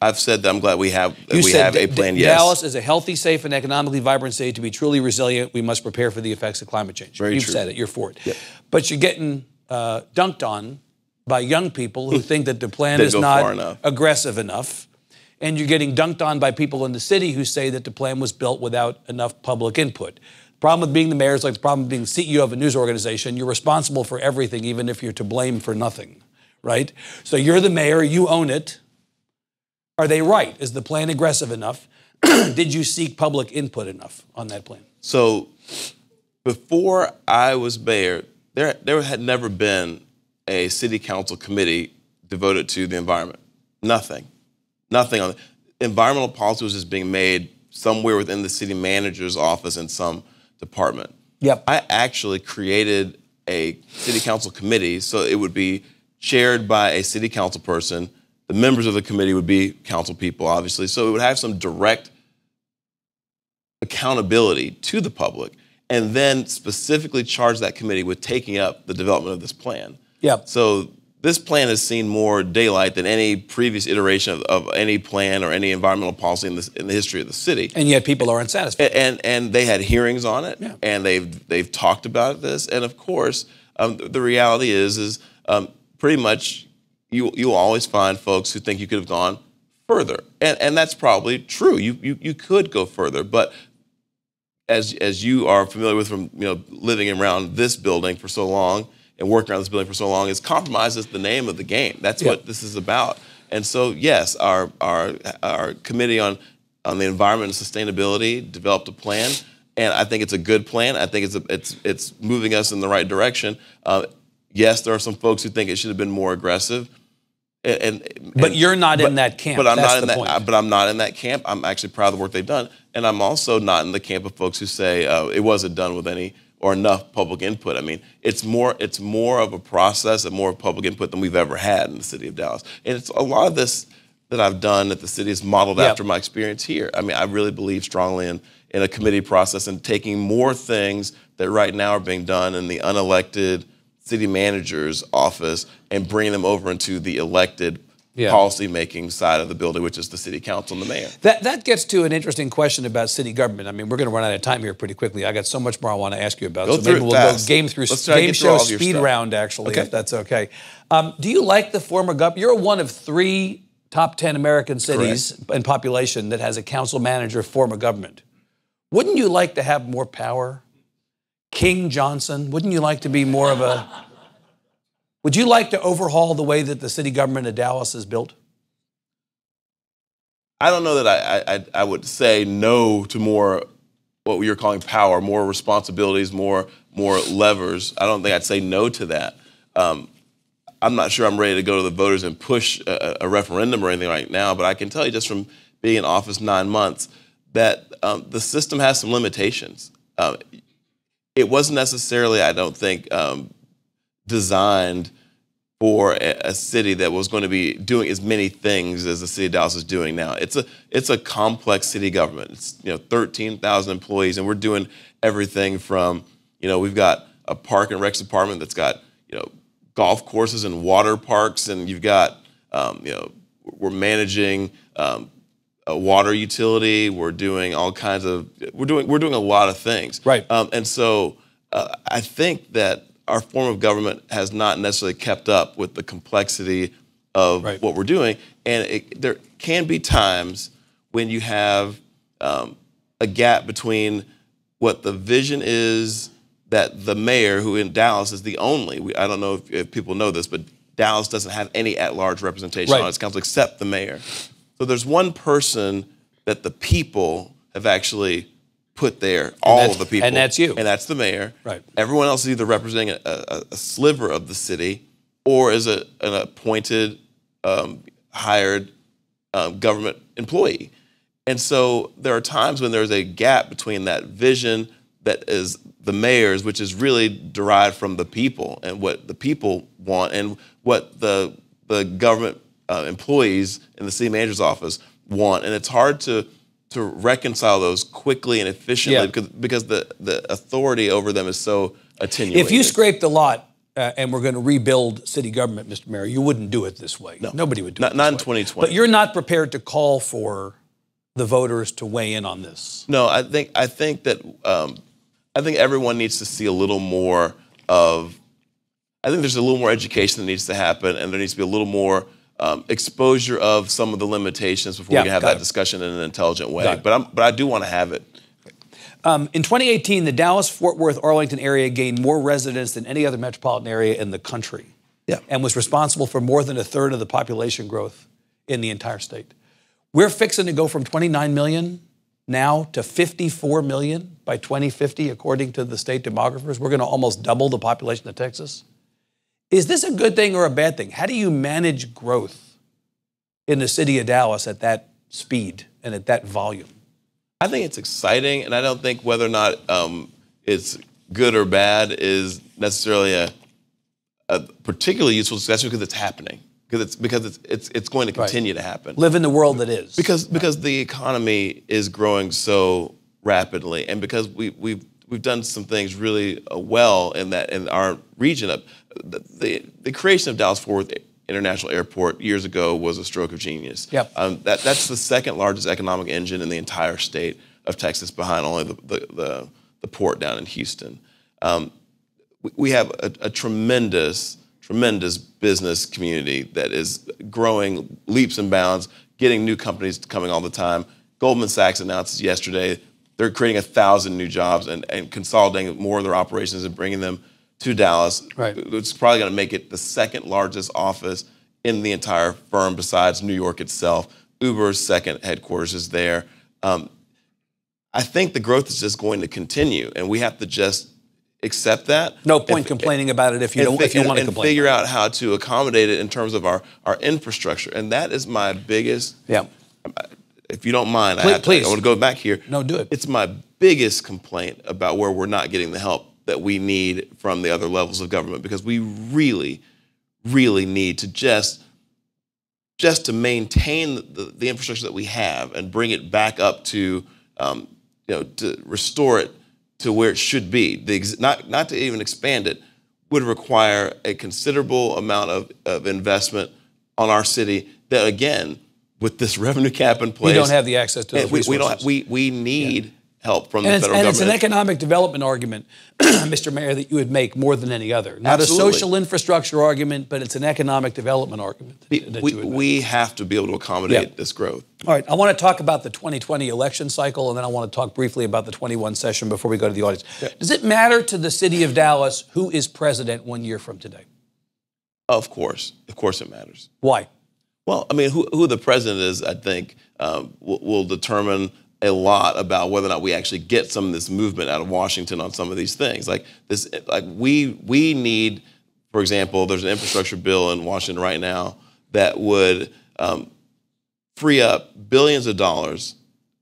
I've said that I'm glad we have, you we have a plan, yes. Dallas is a healthy, safe, and economically vibrant city. To be truly resilient, we must prepare for the effects of climate change. Very you've true. said it. You're for it. Yep. But you're getting uh, dunked on by young people who think that the plan is not enough. aggressive enough. And you're getting dunked on by people in the city who say that the plan was built without enough public input. The problem with being the mayor is like the problem with being C E O of a news organization. You're responsible for everything, even if you're to blame for nothing, right? So you're the mayor, you own it. Are they right? Is the plan aggressive enough? Did you seek public input enough on that plan? So before I was mayor, there, there had never been a city council committee devoted to the environment. Nothing, nothing on it. Environmental policy was just being made somewhere within the city manager's office in some department. Yep. I actually created a city council committee so it would be chaired by a city council person. The members of the committee would be council people, obviously. So it would have some direct accountability to the public, and then specifically charge that committee with taking up the development of this plan. Yeah. So this plan has seen more daylight than any previous iteration of, of any plan or any environmental policy in, this, in the history of the city. And yet people are unsatisfied. And, and, and they had hearings on it, yeah. and they've, they've talked about this. And, of course, um, the reality is is um, pretty much you, you'll always find folks who think you could have gone further. And, and that's probably true. You, you, you could go further. But as, as you are familiar with from, you know, living around this building for so long, and working around this building for so long, is compromise is the name of the game. That's yep. what this is about. And so, yes, our our our committee on on the environment and sustainability developed a plan, and I think it's a good plan. I think it's a, it's it's moving us in the right direction. Uh, yes, there are some folks who think it should have been more aggressive. And, and but you're not but, in that camp. But I'm That's not in that. Point. But I'm not in that camp. I'm actually proud of the work they've done, and I'm also not in the camp of folks who say uh, it wasn't done with any. or enough public input. I mean, it's more it's more of a process and more public input than we've ever had in the city of Dallas. And it's a lot of this that I've done that the city is modeled yep. after my experience here. I mean, I really believe strongly in, in a committee process and taking more things that right now are being done in the unelected city manager's office and bringing them over into the elected Yeah. policy-making side of the building, which is the city council and the mayor. That that gets to an interesting question about city government. I mean, we're going to run out of time here pretty quickly. I got so much more I want to ask you about. Go so maybe we'll fast. go game through game show through speed round, actually, okay. if that's okay. Um, do you like the former government? You're one of three top ten American cities Correct. in population that has a council manager form of government. Wouldn't you like to have more power? King Johnson, wouldn't you like to be more of a... Would you like to overhaul the way that the city government of Dallas is built? I don't know that I, I, I would say no to more what you're calling power, more responsibilities, more more levers. I don't think I'd say no to that. Um, I'm not sure I'm ready to go to the voters and push a, a referendum or anything right now, but I can tell you just from being in office nine months that um, the system has some limitations. Um, it wasn't necessarily, I don't think, um, designed for a city that was going to be doing as many things as the city of Dallas is doing now. It's a it's a complex city government. It's you know thirteen thousand employees, and we're doing everything from you know we've got a park and recs department that's got you know golf courses and water parks, and you've got um, you know we're managing um, a water utility. We're doing all kinds of we're doing we're doing a lot of things. Right. Um, and so uh, I think that our form of government has not necessarily kept up with the complexity of right. what we're doing. And it, there can be times when you have um, a gap between what the vision is that the mayor, who in Dallas is the only, we, I don't know if, if people know this, but Dallas doesn't have any at-large representation right. on its council except the mayor. So there's one person that the people have actually put there, all of the people. And that's you. And that's the mayor. Right. Everyone else is either representing a, a, a sliver of the city or is a, an appointed um, hired um, government employee. And so there are times when there's a gap between that vision that is the mayor's, which is really derived from the people and what the people want and what the, the government uh, employees in the city manager's office want. And it's hard to to reconcile those quickly and efficiently, yeah, because, because the, the authority over them is so attenuated. If you scrape the lot uh, and we're going to rebuild city government, Mister Mayor, you wouldn't do it this way. No. Nobody would do not, it this Not in way. twenty twenty. But you're not prepared to call for the voters to weigh in on this. No, I think, I think that um, I think everyone needs to see a little more of, I think there's a little more education that needs to happen, and there needs to be a little more Um, exposure of some of the limitations before yeah, we can have that it. discussion in an intelligent way. But, I'm, but I do want to have it. Um, in twenty eighteen, the Dallas-Fort Worth-Arlington area gained more residents than any other metropolitan area in the country, yeah, and was responsible for more than a third of the population growth in the entire state. We're fixing to go from twenty-nine million now to fifty-four million by twenty fifty, according to the state demographers. We're going to almost double the population of Texas. Is this a good thing or a bad thing? How do you manage growth in the city of Dallas at that speed and at that volume? I think it's exciting, and I don't think whether or not um, it's good or bad is necessarily a, a particularly useful discussion, because it's happening, because it's because it's it's, it's going to continue right. to happen. Live in the world that is. Because because the economy is growing so rapidly, and because we we've we've done some things really well in that in our region up. The, the, the creation of Dallas-Fort Worth International Airport years ago was a stroke of genius. Yep. Um, that, that's the second largest economic engine in the entire state of Texas, behind only the, the, the, the port down in Houston. Um, we, we have a, a tremendous, tremendous business community that is growing leaps and bounds, getting new companies coming all the time. Goldman Sachs announced yesterday they're creating one thousand new jobs and, and consolidating more of their operations and bringing them to Dallas. Right. It's probably going to make it the second largest office in the entire firm besides New York itself. Uber's second headquarters is there. Um, I think the growth is just going to continue, and we have to just accept that. No point and, complaining about it if you don't if you want to complain. And figure out how to accommodate it in terms of our, our infrastructure. And that is my biggest, yeah. if you don't mind, please, I, have to, I want to go back here. No, do it. It's my biggest complaint about where we're not getting the help that we need from the other levels of government, because we really, really need to just, just to maintain the, the infrastructure that we have and bring it back up to, um, you know, to restore it to where it should be. The ex not, not to even expand it would require a considerable amount of, of investment on our city that, again, with this revenue cap in place, we don't have the access to those we, resources. We, don't, we, we need... Yeah. help from and the federal and government. And it's an economic development argument, Mister Mayor, that you would make more than any other. Not Absolutely. a social infrastructure argument, but it's an economic development argument. That, we, that we, we have to be able to accommodate yeah. this growth. All right, I want to talk about the twenty twenty election cycle, and then I want to talk briefly about the twenty-one session before we go to the audience. Yeah. Does it matter to the city of Dallas who is president one year from today? Of course. Of course it matters. Why? Well, I mean, who, who the president is, I think, um, will, will determine a lot about whether or not we actually get some of this movement out of Washington on some of these things. Like this, like we we need, for example, there's an infrastructure bill in Washington right now that would um, free up billions of dollars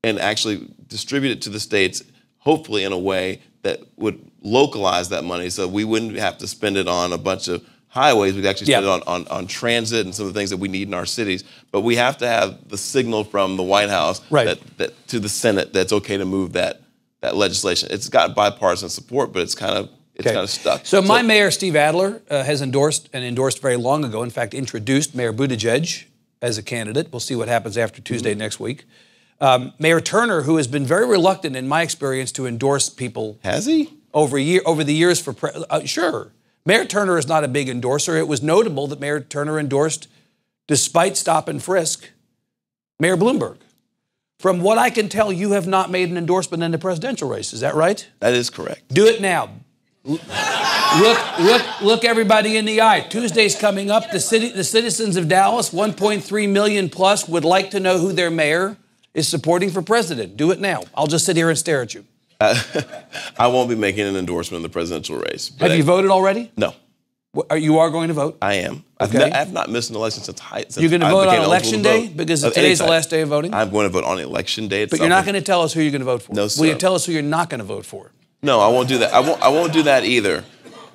and actually distribute it to the states, hopefully in a way that would localize that money, so we wouldn't have to spend it on a bunch of highways. We could actually spend yeah. it on, on, on transit and some of the things that we need in our cities. But we have to have the signal from the White House right. that, that to the Senate that's okay to move that that legislation. It's got bipartisan support, but it's kind of it's okay. kind of stuck. So, so my mayor, Steve Adler, uh, has endorsed and endorsed very long ago, in fact, introduced Mayor Buttigieg as a candidate. We'll see what happens after Tuesday mm-hmm. next week. Um, Mayor Turner, who has been very reluctant, in my experience, to endorse people. Has he? Over, a year, over the years for, pre uh, sure. Mayor Turner is not a big endorser. It was notable that Mayor Turner endorsed, despite stop and frisk, Mayor Bloomberg. From what I can tell, you have not made an endorsement in the presidential race. Is that right? That is correct. Do it now. Look, look, look everybody in the eye. Tuesday's coming up. The, city, the citizens of Dallas, one point three million plus, would like to know who their mayor is supporting for president. Do it now. I'll just sit here and stare at you. Uh, I won't be making an endorsement in the presidential race. Have you voted already? No. Are you are going to vote? I am. Okay. I've, not, I've not missed an election since I since You're going to vote on election day? Vote. Because today's the last day of voting? I'm going to vote on election day. But something. You're not going to tell us who you're going to vote for? No, sir. Will you tell us who you're not going to vote for? No, I won't do that. I won't, I won't do that either.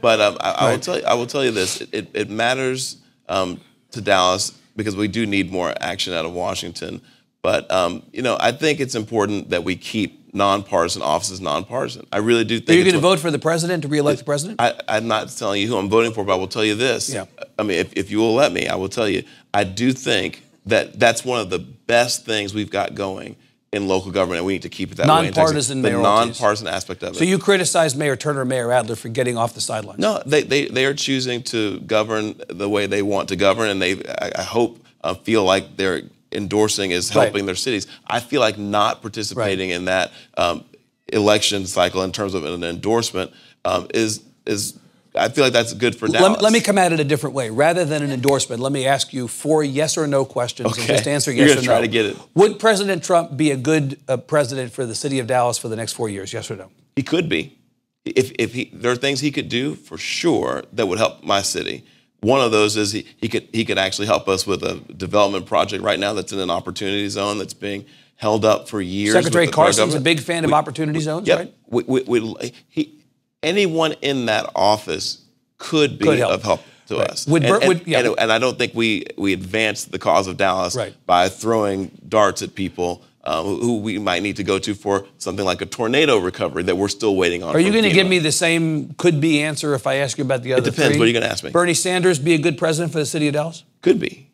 But um, I, right. I, will tell you, I will tell you this. It, it, it matters um, to Dallas because we do need more action out of Washington. But, um, you know, I think it's important that we keep nonpartisan offices nonpartisan. I really do think. Are you going to vote for the president, to reelect the president? I, I'm not telling you who I'm voting for, but I will tell you this. Yeah. I mean, if, if you will let me, I will tell you. I do think that that's one of the best things we've got going in local government, and we need to keep it that way. Nonpartisan mayoralties. The nonpartisan aspect of it. So you criticize Mayor Turner and Mayor Adler for getting off the sidelines? No, they, they, they are choosing to govern the way they want to govern, and they, I, I hope, uh, feel like they're endorsing is helping right. their cities. I feel like not participating right. in that um, election cycle in terms of an endorsement um, is, is I feel like that's good for Dallas. Let me, let me come at it a different way. Rather than an endorsement, let me ask you four yes or no questions okay. and just answer yes You're or no. Try to get it. Would President Trump be a good uh, president for the city of Dallas for the next four years, yes or no? He could be. If, if he, there are things he could do for sure that would help my city. One of those is he, he could he could actually help us with a development project right now that's in an opportunity zone that's being held up for years. Secretary Carson's a big fan we, of opportunity we, zones, yep, right? We, we, we, he, anyone in that office could be could help. of help to right. us. Would, and, and, would, yeah. and, and I don't think we, we advance the cause of Dallas right. by throwing darts at people Um, who we might need to go to for something like a tornado recovery that we're still waiting on. Are you going to give me the same could-be answer if I ask you about the other three? It depends. Three? What are you going to ask me? Bernie Sanders be a good president for the city of Dallas? Could be.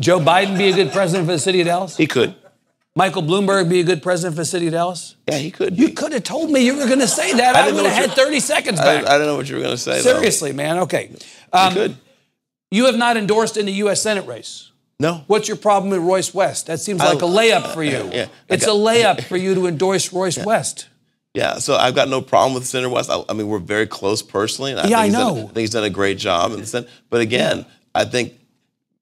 Joe Biden be a good president for the city of Dallas? He could. Michael Bloomberg be a good president for the city of Dallas? Yeah, he could. You could have told me you were going to say that. I, I would have had thirty seconds back. I, I don't know what you were going to say, Seriously, though. man. Okay. Um, he could. You have not endorsed in the U S Senate race. No. What's your problem with Royce West? That seems like I, a layup for you. Yeah, it's got, a layup for you to endorse Royce yeah. West. Yeah, so I've got no problem with Senator West. I, I mean, we're very close personally. And I yeah, think I know. Done, I think he's done a great job. In the Senate. But again, yeah. I think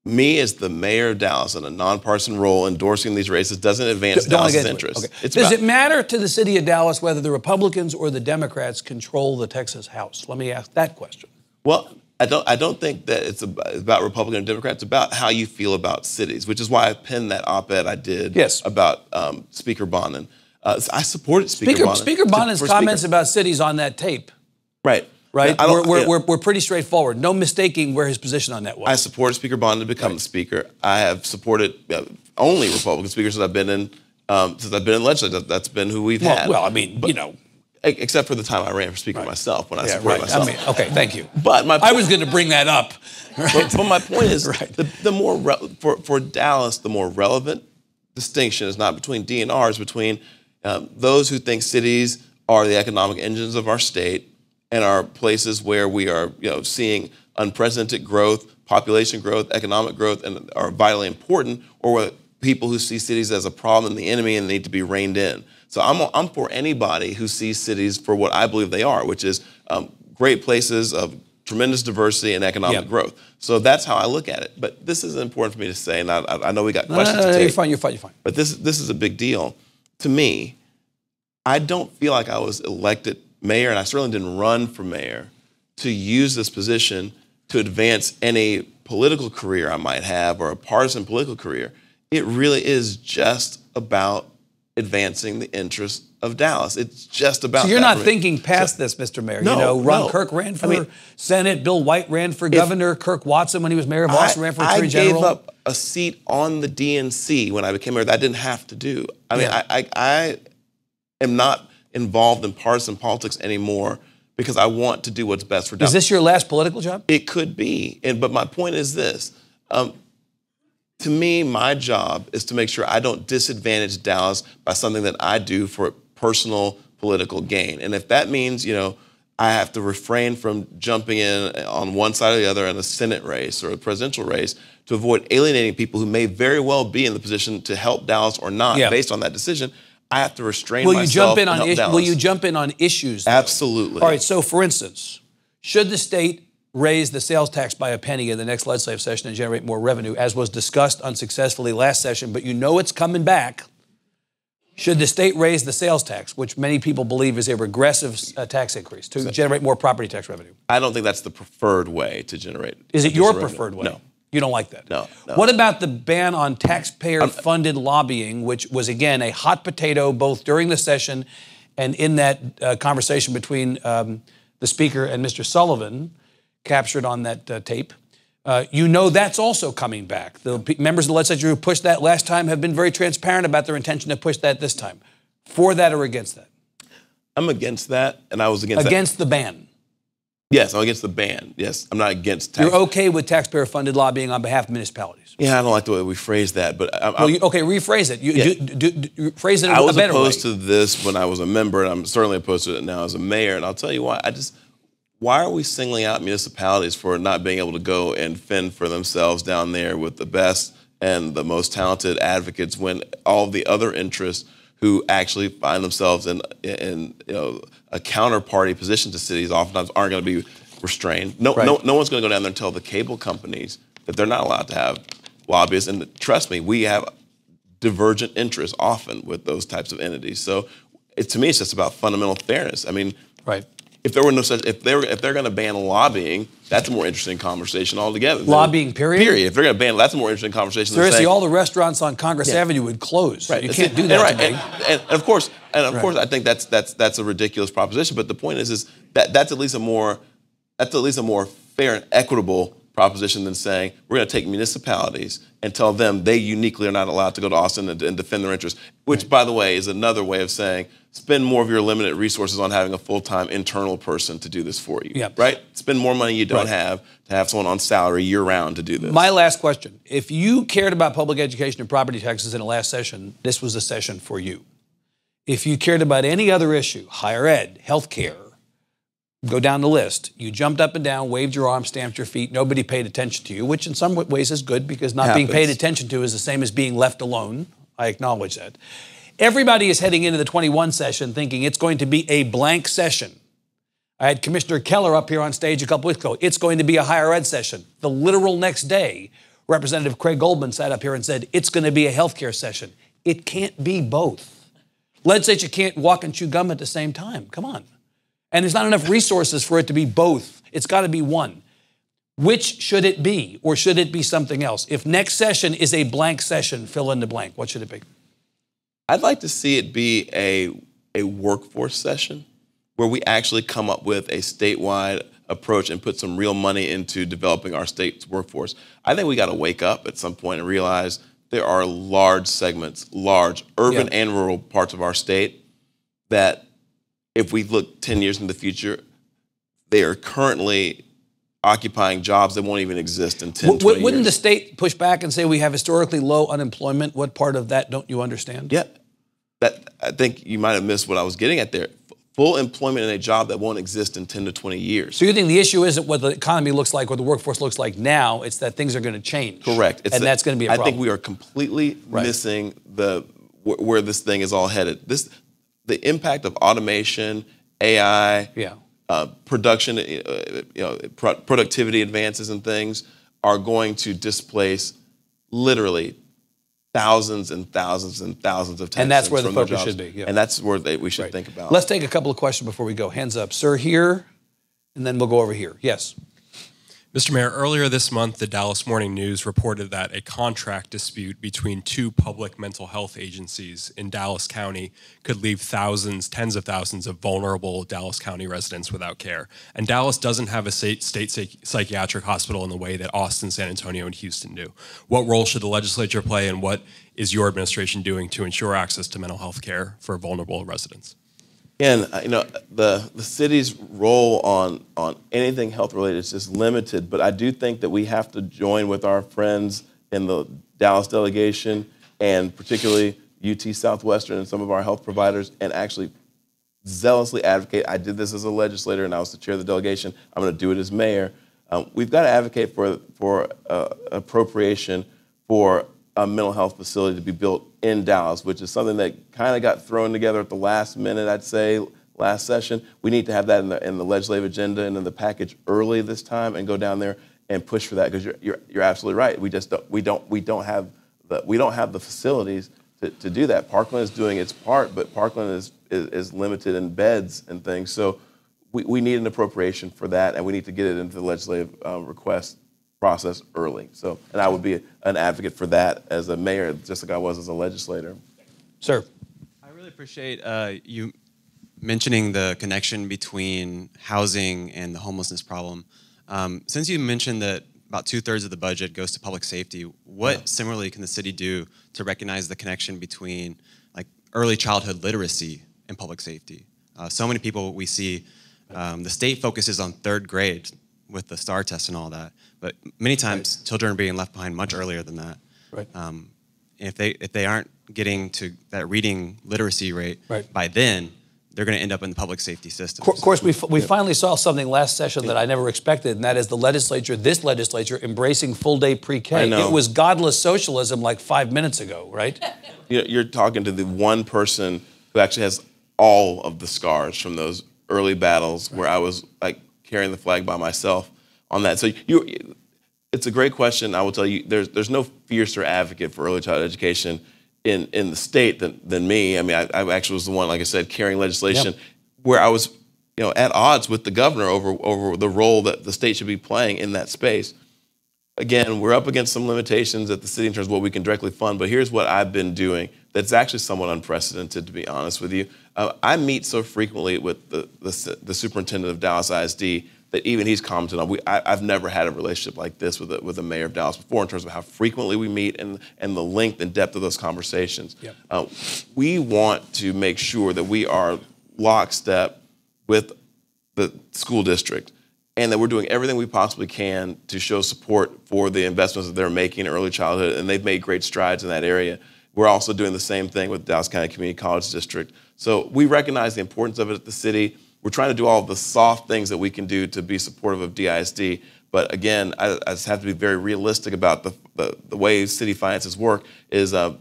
me as the mayor of Dallas in a nonpartisan role endorsing these races doesn't advance Don't Dallas' interests. Okay. Does about, it matter to the city of Dallas whether the Republicans or the Democrats control the Texas House? Let me ask that question. Well, I don't, I don't think that it's about Republican or Democrat. It's about how you feel about cities, which is why I penned that op-ed I did yes. about um, Speaker Bonnen. Uh, I supported Speaker, Speaker Bonnen. Speaker Bonnen's to, comments speaker. about cities on that tape. Right. Right? Yeah, we're, we're, yeah. we're, we're pretty straightforward. No mistaking where his position on that was. I supported Speaker Bonnen to become right. Speaker. I have supported uh, only Republican speakers since I've been in, um, since I've been in legislature. That's been who we've well, had. Well, I mean, but, you know. Except for the time I ran for Speaker right. myself, when I yeah, supported right. myself. I mean, okay, thank you. But my point, I was going to bring that up. Right? But, but my point is, right. the, the more re for for Dallas, the more relevant distinction is not between D N Rs, between um, those who think cities are the economic engines of our state and are places where we are, you know, seeing unprecedented growth, population growth, economic growth, and are vitally important, or people who see cities as a problem and the enemy and need to be reined in. So I'm, I'm for anybody who sees cities for what I believe they are, which is um, great places of tremendous diversity and economic yep. growth. So that's how I look at it. But this is important for me to say, and I, I know we got no, questions no, no, no, to take. You're fine, you're fine, you're fine. But this, this is a big deal. To me, I don't feel like I was elected mayor, and I certainly didn't run for mayor, to use this position to advance any political career I might have or a partisan political career. It really is just about advancing the interests of Dallas. It's just about. So you're that not thinking past so, this, Mister Mayor. No, you know, Ron no. Kirk ran for I mean, Senate. Bill White ran for governor. Kirk Watson, when he was mayor of Austin, I, ran for attorney I general. I gave up a seat on the D N C when I became mayor. That I didn't have to do. I mean, yeah. I, I, I am not involved in partisan politics anymore because I want to do what's best for Dallas. Is this your last political job? It could be. And but my point is this. Um, To me, my job is to make sure I don't disadvantage Dallas by something that I do for personal political gain. And if that means, you know, I have to refrain from jumping in on one side or the other in a Senate race or a presidential race to avoid alienating people who may very well be in the position to help Dallas or not yeah. based on that decision, I have to restrain will myself you jump in on Dallas. Will you jump in on issues? Though? Absolutely. All right, so for instance, should the state raise the sales tax by a penny in the next legislative session and generate more revenue, as was discussed unsuccessfully last session, but you know it's coming back. Should the state raise the sales tax, which many people believe is a regressive uh, tax increase, to so, generate more property tax revenue? I don't think that's the preferred way to generate. Is it your revenue. preferred way? No. You don't like that? No, no. What about the ban on taxpayer-funded lobbying, which was, again, a hot potato both during the session and in that uh, conversation between um, the Speaker and Mister Sullivan, captured on that uh, tape? Uh, you know that's also coming back. The p members of the legislature who pushed that last time have been very transparent about their intention to push that this time. For that or against that? I'm against that, and I was against Against that. the ban. Yes, I'm against the ban. Yes, I'm not against tax. You're okay with taxpayer-funded lobbying on behalf of municipalities? Yeah, I don't like the way we phrase that, but I'm, I'm, well, you, okay, rephrase it. You, yeah. do, do, do, phrase it in a better way. I was opposed to this when I was a member, and I'm certainly opposed to it now as a mayor, and I'll tell you why. I just... Why are we singling out municipalities for not being able to go and fend for themselves down there with the best and the most talented advocates when all the other interests who actually find themselves in, in you know, a counterparty position to cities oftentimes aren't going to be restrained? No, right. no, no one's going to go down there and tell the cable companies that they're not allowed to have lobbyists. And trust me, we have divergent interests often with those types of entities. So it, to me, it's just about fundamental fairness. I mean, right. If there were no such, if they're if they're going to ban lobbying, that's a more interesting conversation altogether. Lobbying, period. Period. If they're going to ban, that's a more interesting conversation. Seriously, than saying, all the restaurants on Congress yeah. Avenue would close. Right. You that's can't it. do that. And, right. and, and of course, and of right. course, I think that's that's that's a ridiculous proposition. But the point is, is that that's at least a more that's at least a more fair and equitable proposition than saying we're going to take municipalities and tell them they uniquely are not allowed to go to Austin and, and defend their interests. Which, right. by the way, is another way of saying. Spend more of your limited resources on having a full-time internal person to do this for you, yep. right? Spend more money you don't right. have to have someone on salary year-round to do this. My last question. If you cared about public education and property taxes in the last session, this was a session for you. If you cared about any other issue, higher ed, health care, go down the list, you jumped up and down, waved your arm, stamped your feet, nobody paid attention to you, which in some ways is good because not Happens. being paid attention to is the same as being left alone. I acknowledge that. Everybody is heading into the twenty-one session thinking it's going to be a blank session. I had Commissioner Keller up here on stage a couple weeks ago. It's going to be a higher ed session. The literal next day, Representative Craig Goldman sat up here and said, it's going to be a healthcare session. It can't be both. Legislature can't walk and chew gum at the same time. Come on. And there's not enough resources for it to be both. It's got to be one. Which should it be, or should it be something else? If next session is a blank session, fill in the blank. What should it be? I'd like to see it be a, a workforce session where we actually come up with a statewide approach and put some real money into developing our state's workforce. I think we got to wake up at some point and realize there are large segments, large urban yeah. and rural parts of our state that if we look ten years in the future, they are currently occupying jobs that won't even exist in ten, twenty years. Wouldn't the state push back and say we have historically low unemployment? What part of that don't you understand? Yeah, that, I think you might have missed what I was getting at there. Full employment in a job that won't exist in ten to twenty years. So you think the issue isn't what the economy looks like, what the workforce looks like now, it's that things are going to change. Correct. It's and a, that's going to be a problem. I think we are completely right. missing the wh where this thing is all headed. This, the impact of automation, A I, yeah. Uh, production, uh, you know, pro productivity advances and things are going to displace literally thousands and thousands and thousands of Texans. And that's where the focus should be. Yeah. And that's where they, we should right. think about. Let's take a couple of questions before we go. Hands up, sir, here, and then we'll go over here. Yes. Mister Mayor, earlier this month, the Dallas Morning News reported that a contract dispute between two public mental health agencies in Dallas County could leave thousands, tens of thousands of vulnerable Dallas County residents without care. And Dallas doesn't have a state, state psychiatric hospital in the way that Austin, San Antonio, and Houston do. What role should the legislature play, and what is your administration doing to ensure access to mental health care for vulnerable residents? Again, you know, the, the city's role on, on anything health-related is just limited, but I do think that we have to join with our friends in the Dallas delegation and particularly U T Southwestern and some of our health providers and actually zealously advocate. I did this as a legislator and I was the chair of the delegation. I'm going to do it as mayor. Um, we've got to advocate for, for uh, appropriation for a mental health facility to be built in Dallas, which is something that kind of got thrown together at the last minute, I'd say, last session. We need to have that in the, in the legislative agenda and in the package early this time and go down there and push for that because you're, you're, you're absolutely right. We just don't, we don't, we don't have the, we don't have the facilities to, to do that. Parkland is doing its part, but Parkland is, is, is limited in beds and things. So we, we need an appropriation for that, and we need to get it into the legislative um, request process early. So, and I would be an advocate for that as a mayor, just like I was as a legislator. Sir. I really appreciate uh, you mentioning the connection between housing and the homelessness problem. Um, since you mentioned that about two-thirds of the budget goes to public safety, what yeah. similarly can the city do to recognize the connection between like early childhood literacy and public safety? Uh, so many people we see, um, the state focuses on third grade with the STAR test and all that, but many times right. children are being left behind much earlier than that. Right. Um, and if they, if they aren't getting to that reading literacy rate right. by then, they're going to end up in the public safety system. Of course, we, we finally saw something last session that I never expected, and that is the legislature, this legislature, embracing full-day pre-K. It was godless socialism like five minutes ago, right? You're talking to the one person who actually has all of the scars from those early battles right. where I was like carrying the flag by myself on that. So you, it's a great question. I will tell you, there's, there's no fiercer advocate for early childhood education in, in the state than, than me. I mean, I, I actually was the one, like I said, carrying legislation yep. where I was, you know, at odds with the governor over, over the role that the state should be playing in that space. Again, we're up against some limitations at the city in terms of what we can directly fund, but here's what I've been doing that's actually somewhat unprecedented, to be honest with you. Uh, I meet so frequently with the, the, the superintendent of Dallas I S D that even he's commented on, we, I, I've never had a relationship like this with a, with the mayor of Dallas before in terms of how frequently we meet and, and the length and depth of those conversations. Yep. Uh, we want to make sure that we are lockstep with the school district and that we're doing everything we possibly can to show support for the investments that they're making in early childhood, and they've made great strides in that area. We're also doing the same thing with Dallas County Community College District. So we recognize the importance of it at the city. We're trying to do all the soft things that we can do to be supportive of D I S D. But again, I, I just have to be very realistic about the, the, the way city finances work is uh,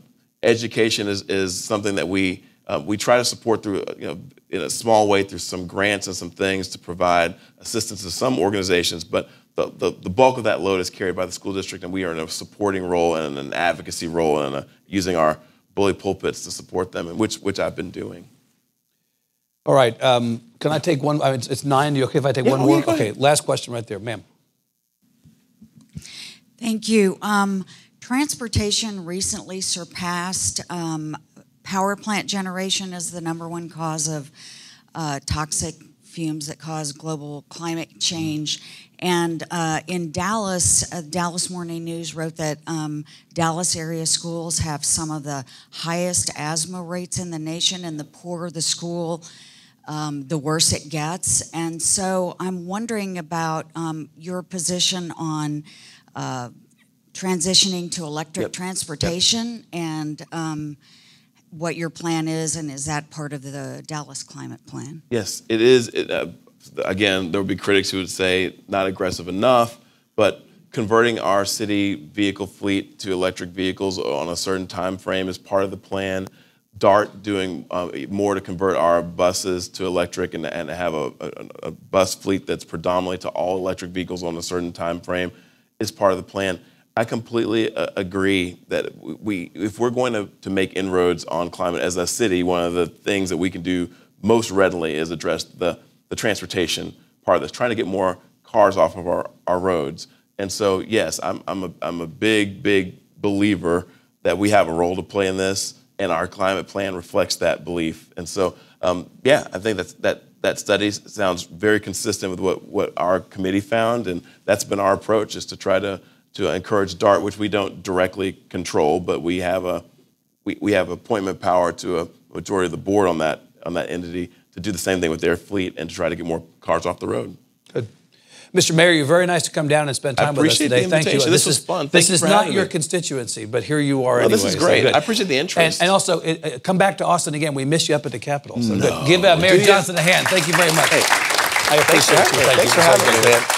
education is, is something that we, uh, we try to support through, you know, in a small way through some grants and some things to provide assistance to some organizations. But the, the, the bulk of that load is carried by the school district, and we are in a supporting role and an advocacy role and a, using our bully pulpits to support them, which, which I've been doing. All right. Um, can I take one? I mean, it's, it's nine. Are you okay if I take yeah, one more? Yeah, okay. Last question right there. Ma'am. Thank you. Um, transportation recently surpassed um, power plant generation as the number one cause of uh, toxic fumes that cause global climate change. And uh, in Dallas, uh, Dallas Morning News wrote that um, Dallas area schools have some of the highest asthma rates in the nation, and the poorer the school, Um, the worse it gets. And so I'm wondering about um, your position on uh, transitioning to electric yep. transportation yep. and um, what your plan is, and is that part of the Dallas climate plan? Yes, it is. It, uh, again, there would be critics who would say not aggressive enough, but converting our city vehicle fleet to electric vehicles on a certain time frame is part of the plan. DART doing uh, more to convert our buses to electric and, and have a, a, a bus fleet that's predominantly to all electric vehicles on a certain time frame is part of the plan. I completely uh, agree that we, if we're going to, to make inroads on climate as a city, one of the things that we can do most readily is address the, the transportation part of this, trying to get more cars off of our, our roads. And so, yes, I'm, I'm, a, I'm a big, big believer that we have a role to play in this. And our climate plan reflects that belief. And so, um, yeah, I think that's, that that study sounds very consistent with what, what our committee found, and that's been our approach, is to try to, to encourage DART, which we don't directly control, but we have a we, we have appointment power to a majority of the board on that on that entity to do the same thing with their fleet and to try to get more cars off the road. Good. Mister Mayor, you're very nice to come down and spend time with us today. I appreciate the invitation. Thank you. This, this was fun. This is not your constituency, but here you are anyway. This is great. I appreciate the interest. And, and also, it, uh, come back to Austin again. We miss you up at the Capitol. So no. Give uh, Mayor Johnson a hand. Thank you very much. Hey, I appreciate you. Thanks for having me, man.